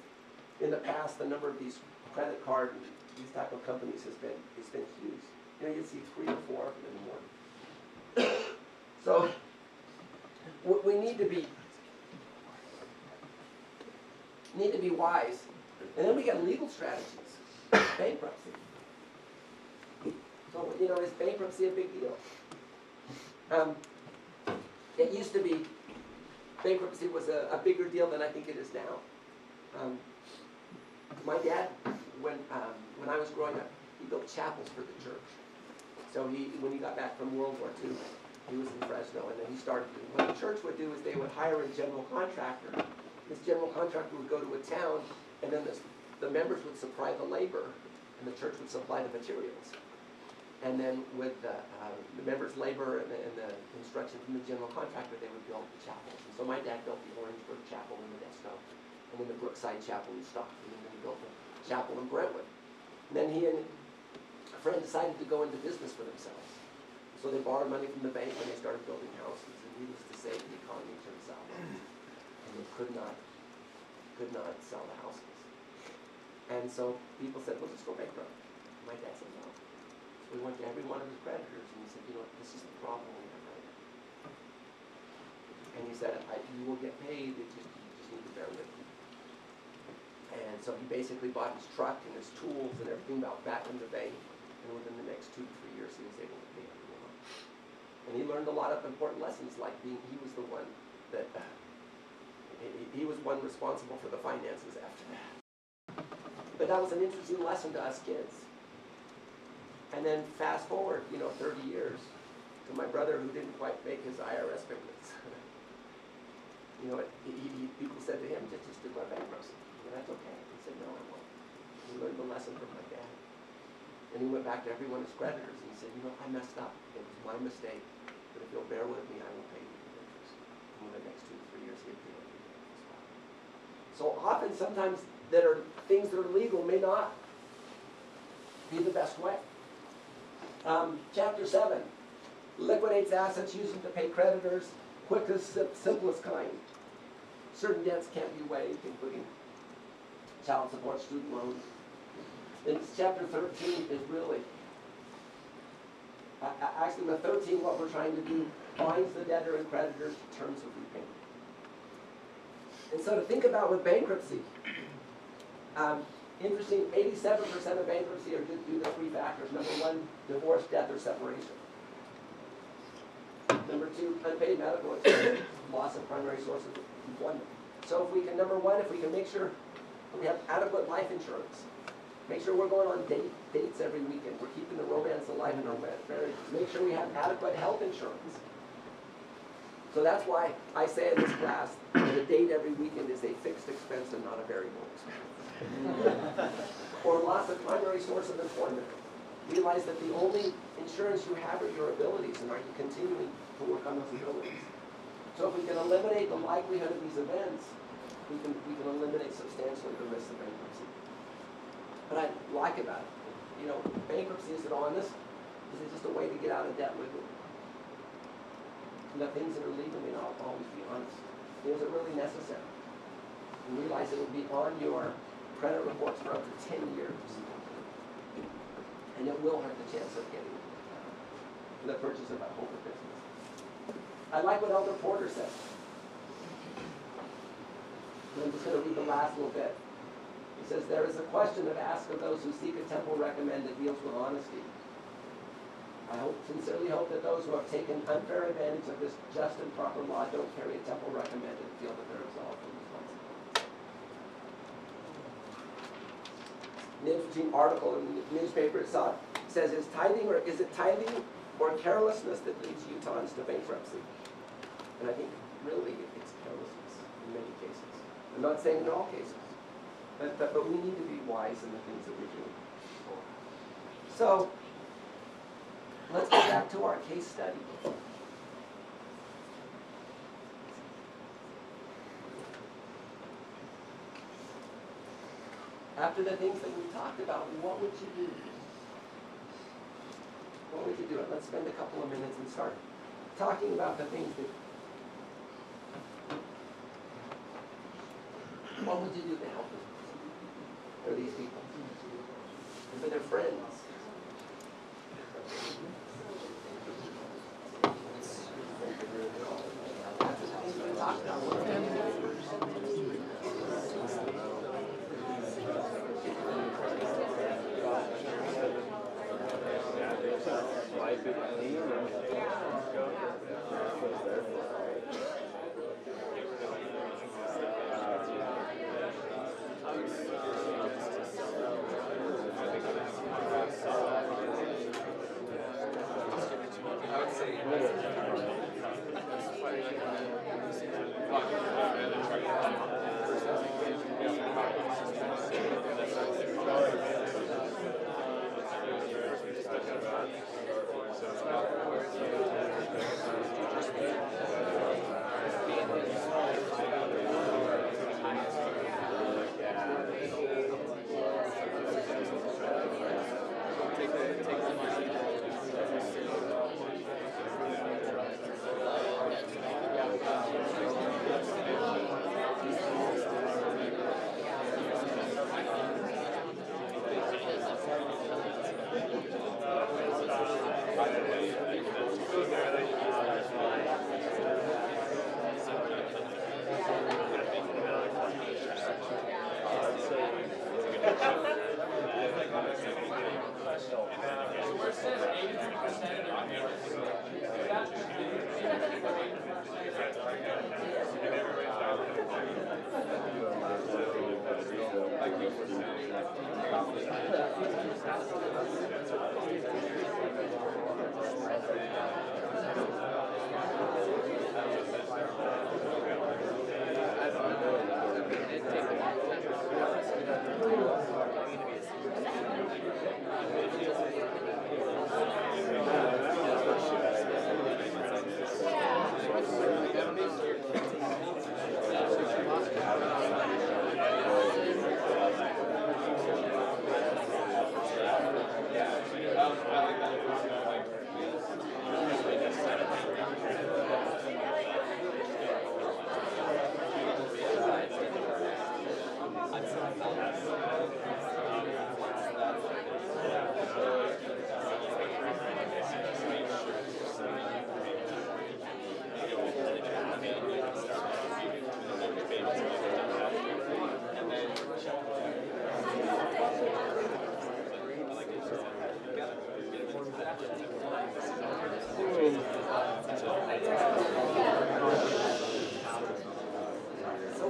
In the past, the number of these credit card and these type of companies has been has been huge. You know, you see three or four in the morning. So we need to be need to be wise. And then we got legal strategies, bankruptcy. So, you know, is bankruptcy a big deal? Um, it used to be bankruptcy was a, a bigger deal than I think it is now. Um, my dad, when um, when I was growing up, he built chapels for the church. So he, when he got back from World War Two, he was in Fresno, and then he started. What the church would do is they would hire a general contractor. This general contractor would go to a town, and then this, the members would supply the labor, and the church would supply the materials. And then with the, uh, the members' labor and the, and the instruction from the general contractor, they would build the chapels. And so my dad built the Orangeburg Chapel in Modesto, and then the Brookside Chapel in Stockton, and then he built the chapel in Brentwood. And then he and a friend decided to go into business for themselves. So they borrowed money from the bank when they started building houses, and needless to say, the economy turned south. And they could not, could not sell the houses. And so people said, well, let's go bankrupt. And my dad said, no. We went to every one of his creditors, and he said, you know, this is the problem we have right now. And he said, I, you will get paid, it just, you just need to bear with me. And so he basically bought his truck and his tools and everything out back in the bank, and within the next two to three years, he was able to pay everyone. And he learned a lot of important lessons, like being, he was the one that, uh, he, he was one responsible for the finances after that. But that was an interesting lesson to us kids. And then fast forward, you know, thirty years to my brother who didn't quite make his I R S payments. You know, it, he, he, people said to him, just, just declare bankruptcy. And that's okay. He said, no, I won't. He learned the lesson from my dad. And he went back to every one of his creditors and he said, you know, I messed up. It was my mistake. But if you'll bear with me, I will pay you the interest. And in the next two to three years, he'll pay you. So often, sometimes, that are things that are legal may not be the best way. Um, chapter seven, liquidates assets, use them to pay creditors, quickest, simplest kind. Certain debts can't be waived, including child support, student loans. And chapter thirteen is really, uh, actually with thirteen, what we're trying to do binds the debtor and creditors to terms of repayment. And so to think about with bankruptcy, um, interesting, eighty-seven percent of bankruptcy are due to the three factors. Number one, divorce, death, or separation. Number two, unpaid medical expenses, loss of primary source of employment. So if we can, number one, if we can make sure we have adequate life insurance, make sure we're going on date, dates every weekend, we're keeping the romance alive in our marriage, make sure we have adequate health insurance. So that's why I say in this class that a date every weekend is a fixed expense and not a variable expense. Or loss of primary source of employment. Realize that the only insurance you have are your abilities, and are you continuing to work on those abilities? So if we can eliminate the likelihood of these events, we can, we can eliminate substantially the risk of bankruptcy. But I like about it, you know, bankruptcy, is it honest? Is it just a way to get out of debt legally? And the things that are legal may not always be honest. Is it really necessary? And realize it will be on your credit reports for up to ten years. And it will have the chance of getting the purchase of a home or business. I like what Elder Porter says. And I'm just going to read the last little bit. He says, there is a question of ask of those who seek a temple recommend that deals with honesty. I hope, sincerely hope that those who have taken unfair advantage of this just and proper law don't carry a temple recommended and feel that they're absolved from responsibility. University article in the newspaper it saw, says, is tithing or is it tithing or carelessness that leads Utahns to bankruptcy? And I think really it's carelessness in many cases. I'm not saying in all cases, but, but, but we need to be wise in the things that we do. So let's go back to our case study. After the things that we talked about, what would you do? What would you do? Let's spend a couple of minutes and start talking about the things that... What would you do to help them? Or these people? And for their friends? That's the things we talked about.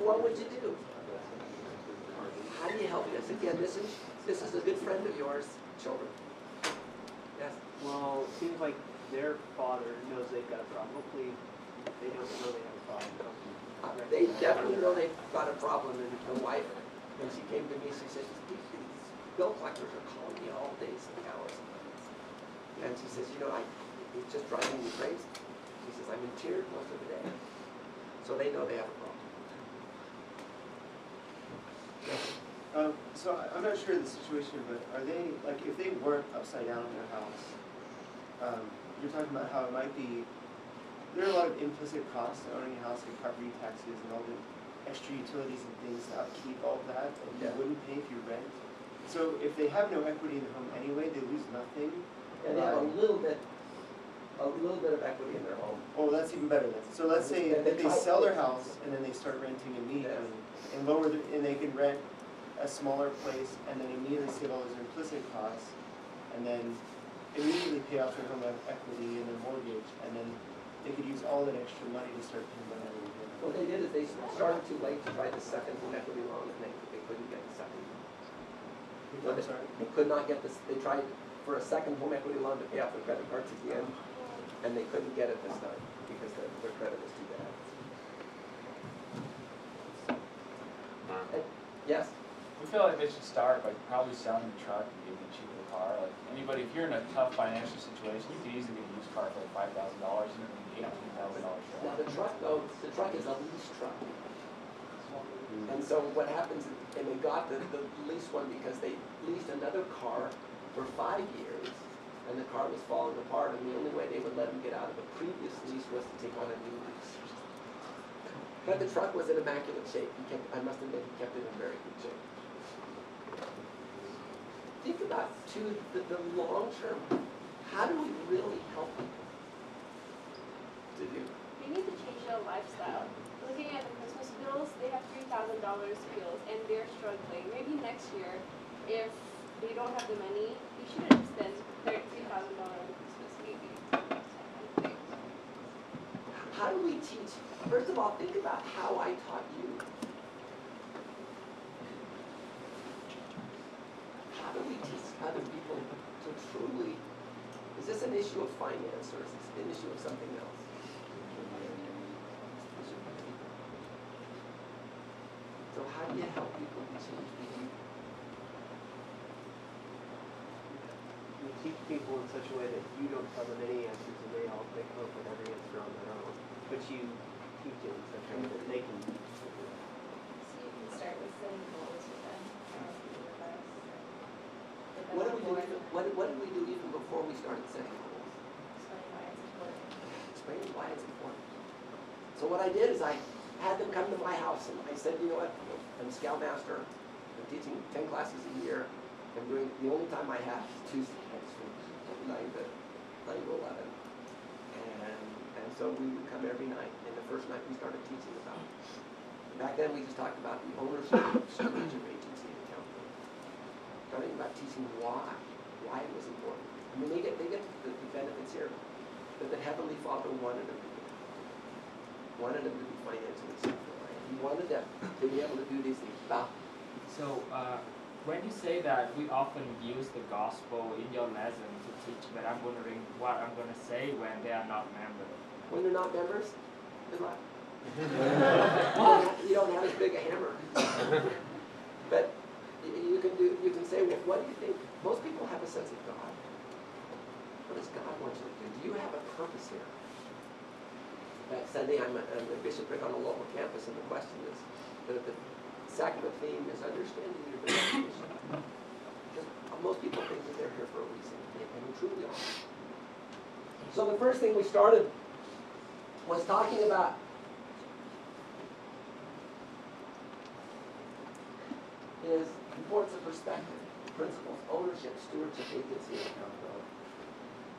What would you do? Sure, the situation, but are they like if they weren't upside down in their house? Um, you're talking about how it might be. There are a lot of implicit costs to owning a house, like property taxes and all the extra utilities and things to upkeep all that, and yeah. you wouldn't pay if you rent. So if they have no equity in the home anyway, they lose nothing. And they have a little bit, a little bit of equity in their home. Oh, that's even better. Then. So let's say that they, they sell their house and then they start renting immediately, yes. and, and lower the, and they can rent a smaller place, and then immediately save all those implicit costs, and then immediately pay off their home equity and their mortgage, and then they could use all that extra money to start paying down everything. What they did is they started too late to try the second home equity loan, and they, they couldn't get the second. I'm sorry. They could not get this. They tried for a second home equity loan to pay off their credit cards at the end, and they couldn't get it this time because their, their credit was too bad. So, uh, yes? We feel like they should start by probably selling the truck and getting a cheaper car. Like anybody, if you're in a tough financial situation, you could easily get a used car for like five thousand dollars and an eighteen thousand dollars truck. Now the truck, though, the truck is a lease truck. And so what happens, and they got the, the lease one because they leased another car for five years, and the car was falling apart, and the only way they would let them get out of the previous lease was to take on a new lease. But the truck was in immaculate shape. He kept, I must admit, he kept it in very good shape. Think about, too, the, the long term. How do we really help people to do? They need to change their lifestyle. Looking at the Christmas bills, they have three thousand dollars bills, and they're struggling. Maybe next year, if they don't have the money, you shouldn't spend thirty-three thousand dollars on Christmas, maybe. How do we teach? First of all, think about how I taught you. How do we teach other people to truly, is this an issue of finance, or is this an issue of something else? So how do you help people to change behavior? You teach people in such a way that you don't tell them any answers, and they all they come up with every answer on their own. But you teach them in such a way that they can. So you can start with setting goals with them. What do we do? Even, what, what do we do even before we started setting goals? Explain why it's important. Explain why it's important. So what I did is I had them come to my house, and I said, you know what? I'm a scoutmaster. I'm teaching ten classes a year. I'm doing, the only time I have is Tuesday nights from nine to eleven. And, and so we would come every night, and the first night we started teaching about it. Back then we just talked about the owners of the strategic agency and accountability. Talking about teaching why, why it was important. I mean, they get, they get the, the benefits here, but the Heavenly Father wanted them to be, wanted them to be financially secure, right? He wanted them to be able to do these things. Wow. So, uh, when you say that, we often use the gospel in your lesson to teach, but I'm wondering what I'm going to say when they are not members. When they're not members, good luck. You don't have as big a hammer. But you can do. You can say, well, what do you think? Most people have a sense of God. What does God want you to do? Do you have a purpose here? Uh, Sunday, I'm a, I'm a bishopric on a local campus, and the question is, the, the sacrament theme is understanding your vocation. Because most people think that they're here for a reason, and we truly are. So the first thing we started was talking about is the importance of perspective, principles, ownership, stewardship, agency, and accountability.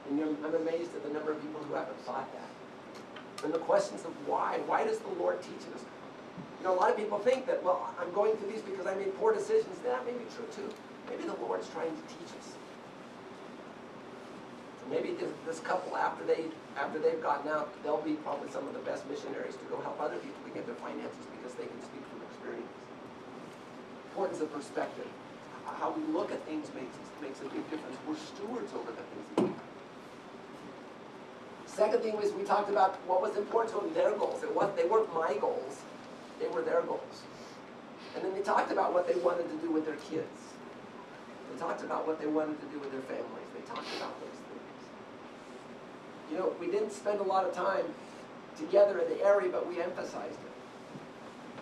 And you're, I'm amazed at the number of people who haven't thought that. And the questions of why. Why does the Lord teach us? You know, a lot of people think that, well, I'm going through these because I made poor decisions. That may be true, too. Maybe the Lord's trying to teach us. Maybe this, this couple, after, they, after they've gotten out, they'll be probably some of the best missionaries to go help other people to get their finances because they can speak from experience. Importance of perspective. How we look at things makes, makes a big difference. We're stewards over the things that we do. Second thing was we talked about what was important to them, their goals. It was, they weren't my goals, they were their goals. And then they talked about what they wanted to do with their kids. They talked about what they wanted to do with their families. They talked about those things. You know, we didn't spend a lot of time together in the area, but we emphasized it.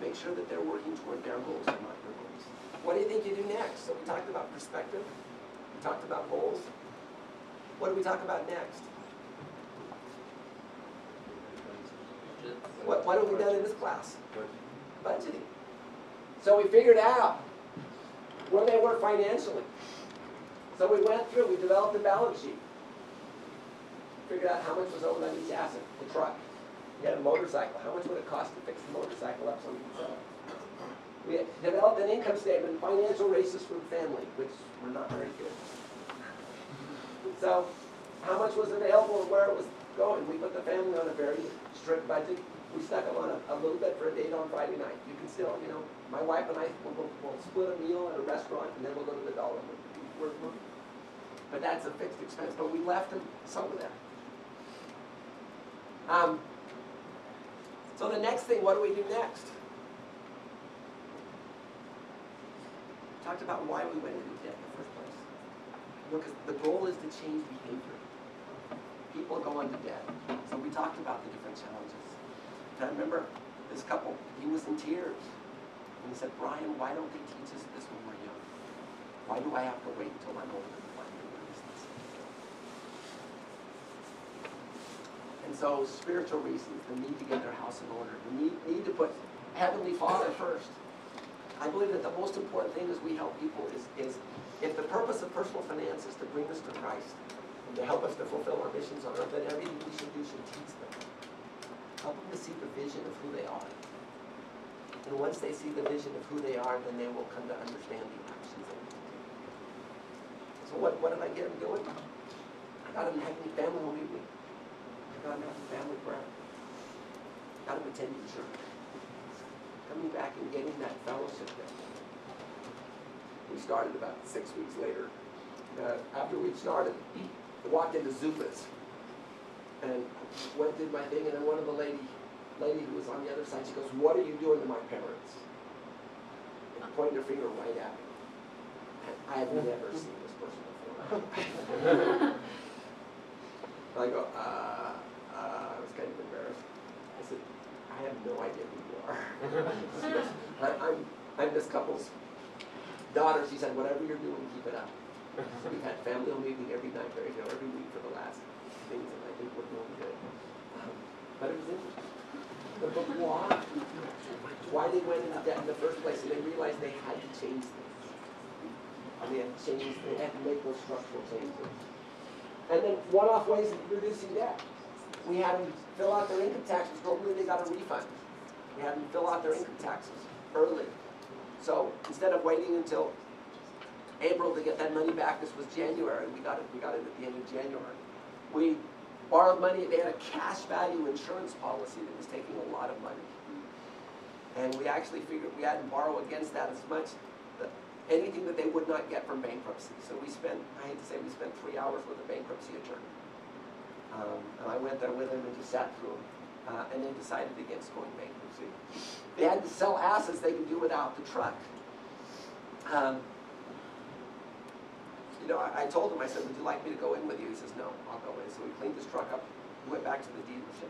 Make sure that they're working toward their goals and not your goals. What do you think you do next? So we talked about perspective. We talked about goals. What do we talk about next? What, what have we done in this class? Budgeting. So we figured out where they were financially. So we went through, we developed a balance sheet. Figured out how much was owned on each asset, the truck. We had a motorcycle. How much would it cost to fix the motorcycle up so we could sell it? We had developed an income statement, financial ratios for the family, which were not very good. So how much was available and where it was going. We put the family on a very strict budget. We stuck them on a, a little bit for a date on Friday night. You can still, you know, My wife and I will, will, will split a meal at a restaurant, and then we'll go to the dollar movie. But that's a fixed expense. But we left them some of that. Um, so the next thing, what do we do next? We talked about why we went into debt in the first place. Because the goal is to change behavior. People go into debt. So we talked about the different challenges. And I remember this couple, he was in tears. And he said, Brian, why don't they teach us this when we're young? Why do I have to wait until I'm older to find new reasons? And so spiritual reasons, the need to get their house in order, the need, need to put Heavenly Father first. I believe that the most important thing as we help people is, is if the purpose of personal finance is to bring us to Christ and to help us to fulfill our missions on earth, then everything we should do should teach them. Help them to see the vision of who they are. And once they see the vision of who they are, then they will come to understand the actions they need to do. So what, what did I get them doing? I got them to have any family on me. I got them to have a family prayer. Got them attending church. Coming back and getting that fellowship there. We started about six weeks later. Uh, after we started, I walked into Zupas and went through my thing, and then one of the ladies, lady who was on the other side, she goes, what are you doing to my parents? And pointed her finger right at me. I have never seen this person before. I go, uh, uh, I was kind of embarrassed. I said, I have no idea who you are. Goes, I, I'm, I'm this couple's daughter. She said, whatever you're doing, keep it up. So we've had family meeting every night, or, you know, every week for the last things, and I think we're doing good. Um, but it was interesting. The book why, why they went into debt in the first place, and they realized they had to change things. And they had to change, they had to make those structural changes. And then one-off ways of reducing debt. We had them fill out their income taxes. Normally they got a refund. We had them fill out their income taxes early. So instead of waiting until April to get that money back, this was January. We got it, we got it at the end of January. We borrowed money. They had a cash value insurance policy that was taking a lot of money. And we actually figured we had to borrow against that as much, that anything that they would not get from bankruptcy. So we spent, I hate to say, we spent three hours with a bankruptcy attorney. Um, and I went there with him and just sat through him, uh, and then decided against going bankruptcy. They had to sell assets they could do without the truck. Um, You know, I, I told him, I said, would you like me to go in with you? He says, no, I'll go in. So we cleaned his truck up. We went back to the dealership.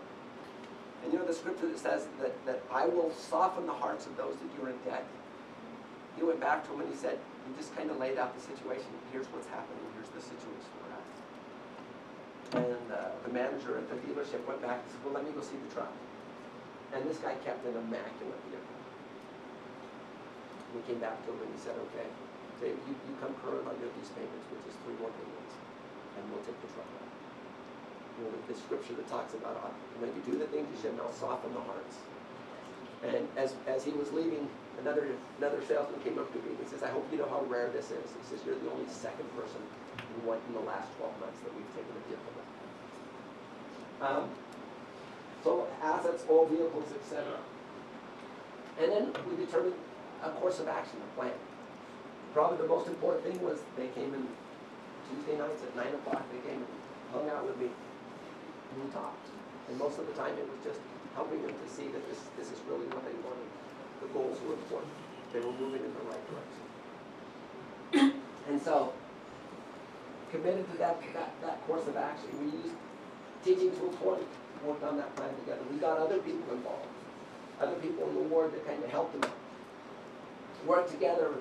And you know the scripture that says that, that I will soften the hearts of those that you're in debt. He went back to him and he said, he just kind of laid out the situation. Here's what's happening. Here's the situation we're at. And uh, the manager at the dealership went back and said, well, let me go see the truck. And this guy kept an immaculate vehicle. We came back to him and he said, okay. Dave, you, you come current on your lease payments, which is three more payments, and we'll take the truck back. You know, the scripture that talks about, when you do the things you should, now soften the hearts. And as, as he was leaving, another another salesman came up to me and he says, I hope you know how rare this is. He says, you're the only second person in, what, in the last twelve months that we've taken a vehicle back. Um, so assets, all vehicles, et cetera. And then we determined a course of action, a plan. Probably the most important thing was they came in Tuesday nights at nine o'clock. They came and hung out with me, and we talked. And most of the time it was just helping them to see that this, this is really what they wanted. The goals were important. They were moving in the right direction. And so, committed to that, that, that course of action. We used Teaching Tool twenty, worked on that plan together. We got other people involved, other people in the ward that kind of helped them work together,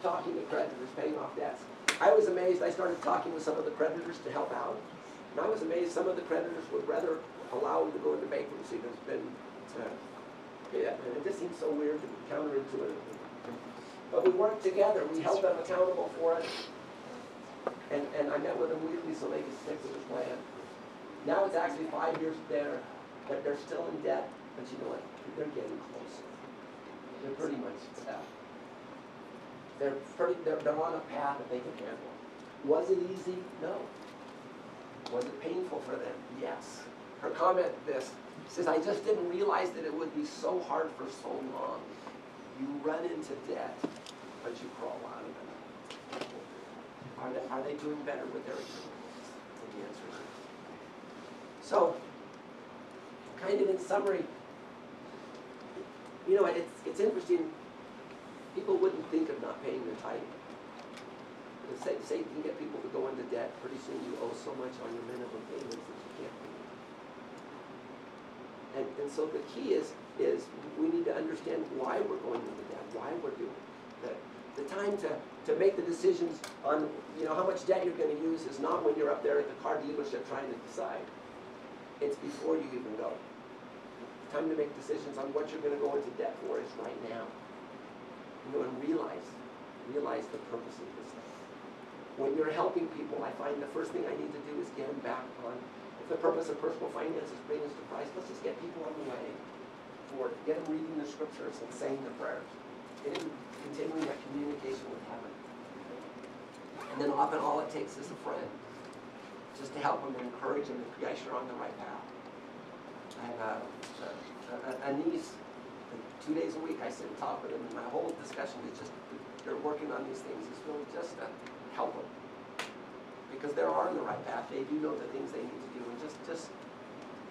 talking to creditors, paying off debts. I was amazed. I started talking with some of the creditors to help out. And I was amazed some of the creditors would rather allow them to go into bankruptcy than spend. Uh, yeah, and it just seems so weird and counterintuitive. But we worked together. We held them accountable for it. And, and I met with them weekly so they could stick to the plan. Now it's actually five years there, but they're still in debt. But you know what? They're getting closer. They're pretty much out. They're, pretty, they're, they're on a path that they can handle. Was it easy? No. Was it painful for them? Yes. Her comment, this, says, I just didn't realize that it would be so hard for so long. You run into debt, but you crawl out of it. Are they, are they doing better with their economics? And the answer is no. So, kind of in summary, you know, it's, it's interesting. People wouldn't think of not paying their tithe. Say, say you can get people to go into debt, pretty soon you owe so much on your minimum payments that you can't pay. And, and so the key is, is we need to understand why we're going into debt, why we're doing it. The, the time to, to make the decisions on, you know, how much debt you're going to use is not when you're up there at the car dealership trying to decide. It's before you even go. The time to make decisions on what you're going to go into debt for is right now. You know, and realize, realize the purpose of this thing. When you're helping people, I find the first thing I need to do is get them back on. If the purpose of personal finance is bringing us to Christ, let's just get people on the way for get them reading the scriptures and saying the prayers, and continuing that communication with heaven. And then often all it takes is a friend, just to help them and encourage them that guys are on the right path. I have a, a, a, a niece. Two days a week I sit and talk with them, and my whole discussion is just they're working on these things. It's really just to help them, because they're on the right path. They do know the things they need to do, and just just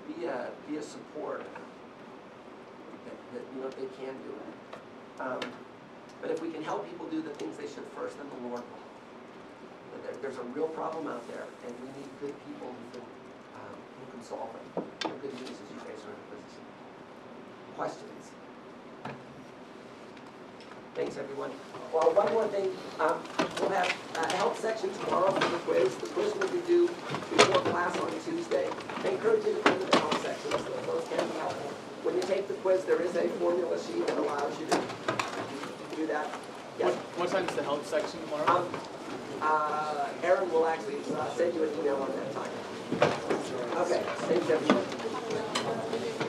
be a be a support that, that you know they can do it. Um, but if we can help people do the things they should first, then the Lord will. But there, there's a real problem out there, and we need good people who can um, who can solve it. The good news is you guys are in business. Questions. Thanks, everyone. Well, one more thing. Um, we'll have a help section tomorrow for the quiz. The quiz will be due before class on Tuesday. I encourage you to come to the help section. So those can be helpful. When you take the quiz, there is a formula sheet that allows you to do that. Yes? What, what time is the help section tomorrow? Um, uh, Aaron will actually uh, send you an email on that time. Okay. Thanks, everyone.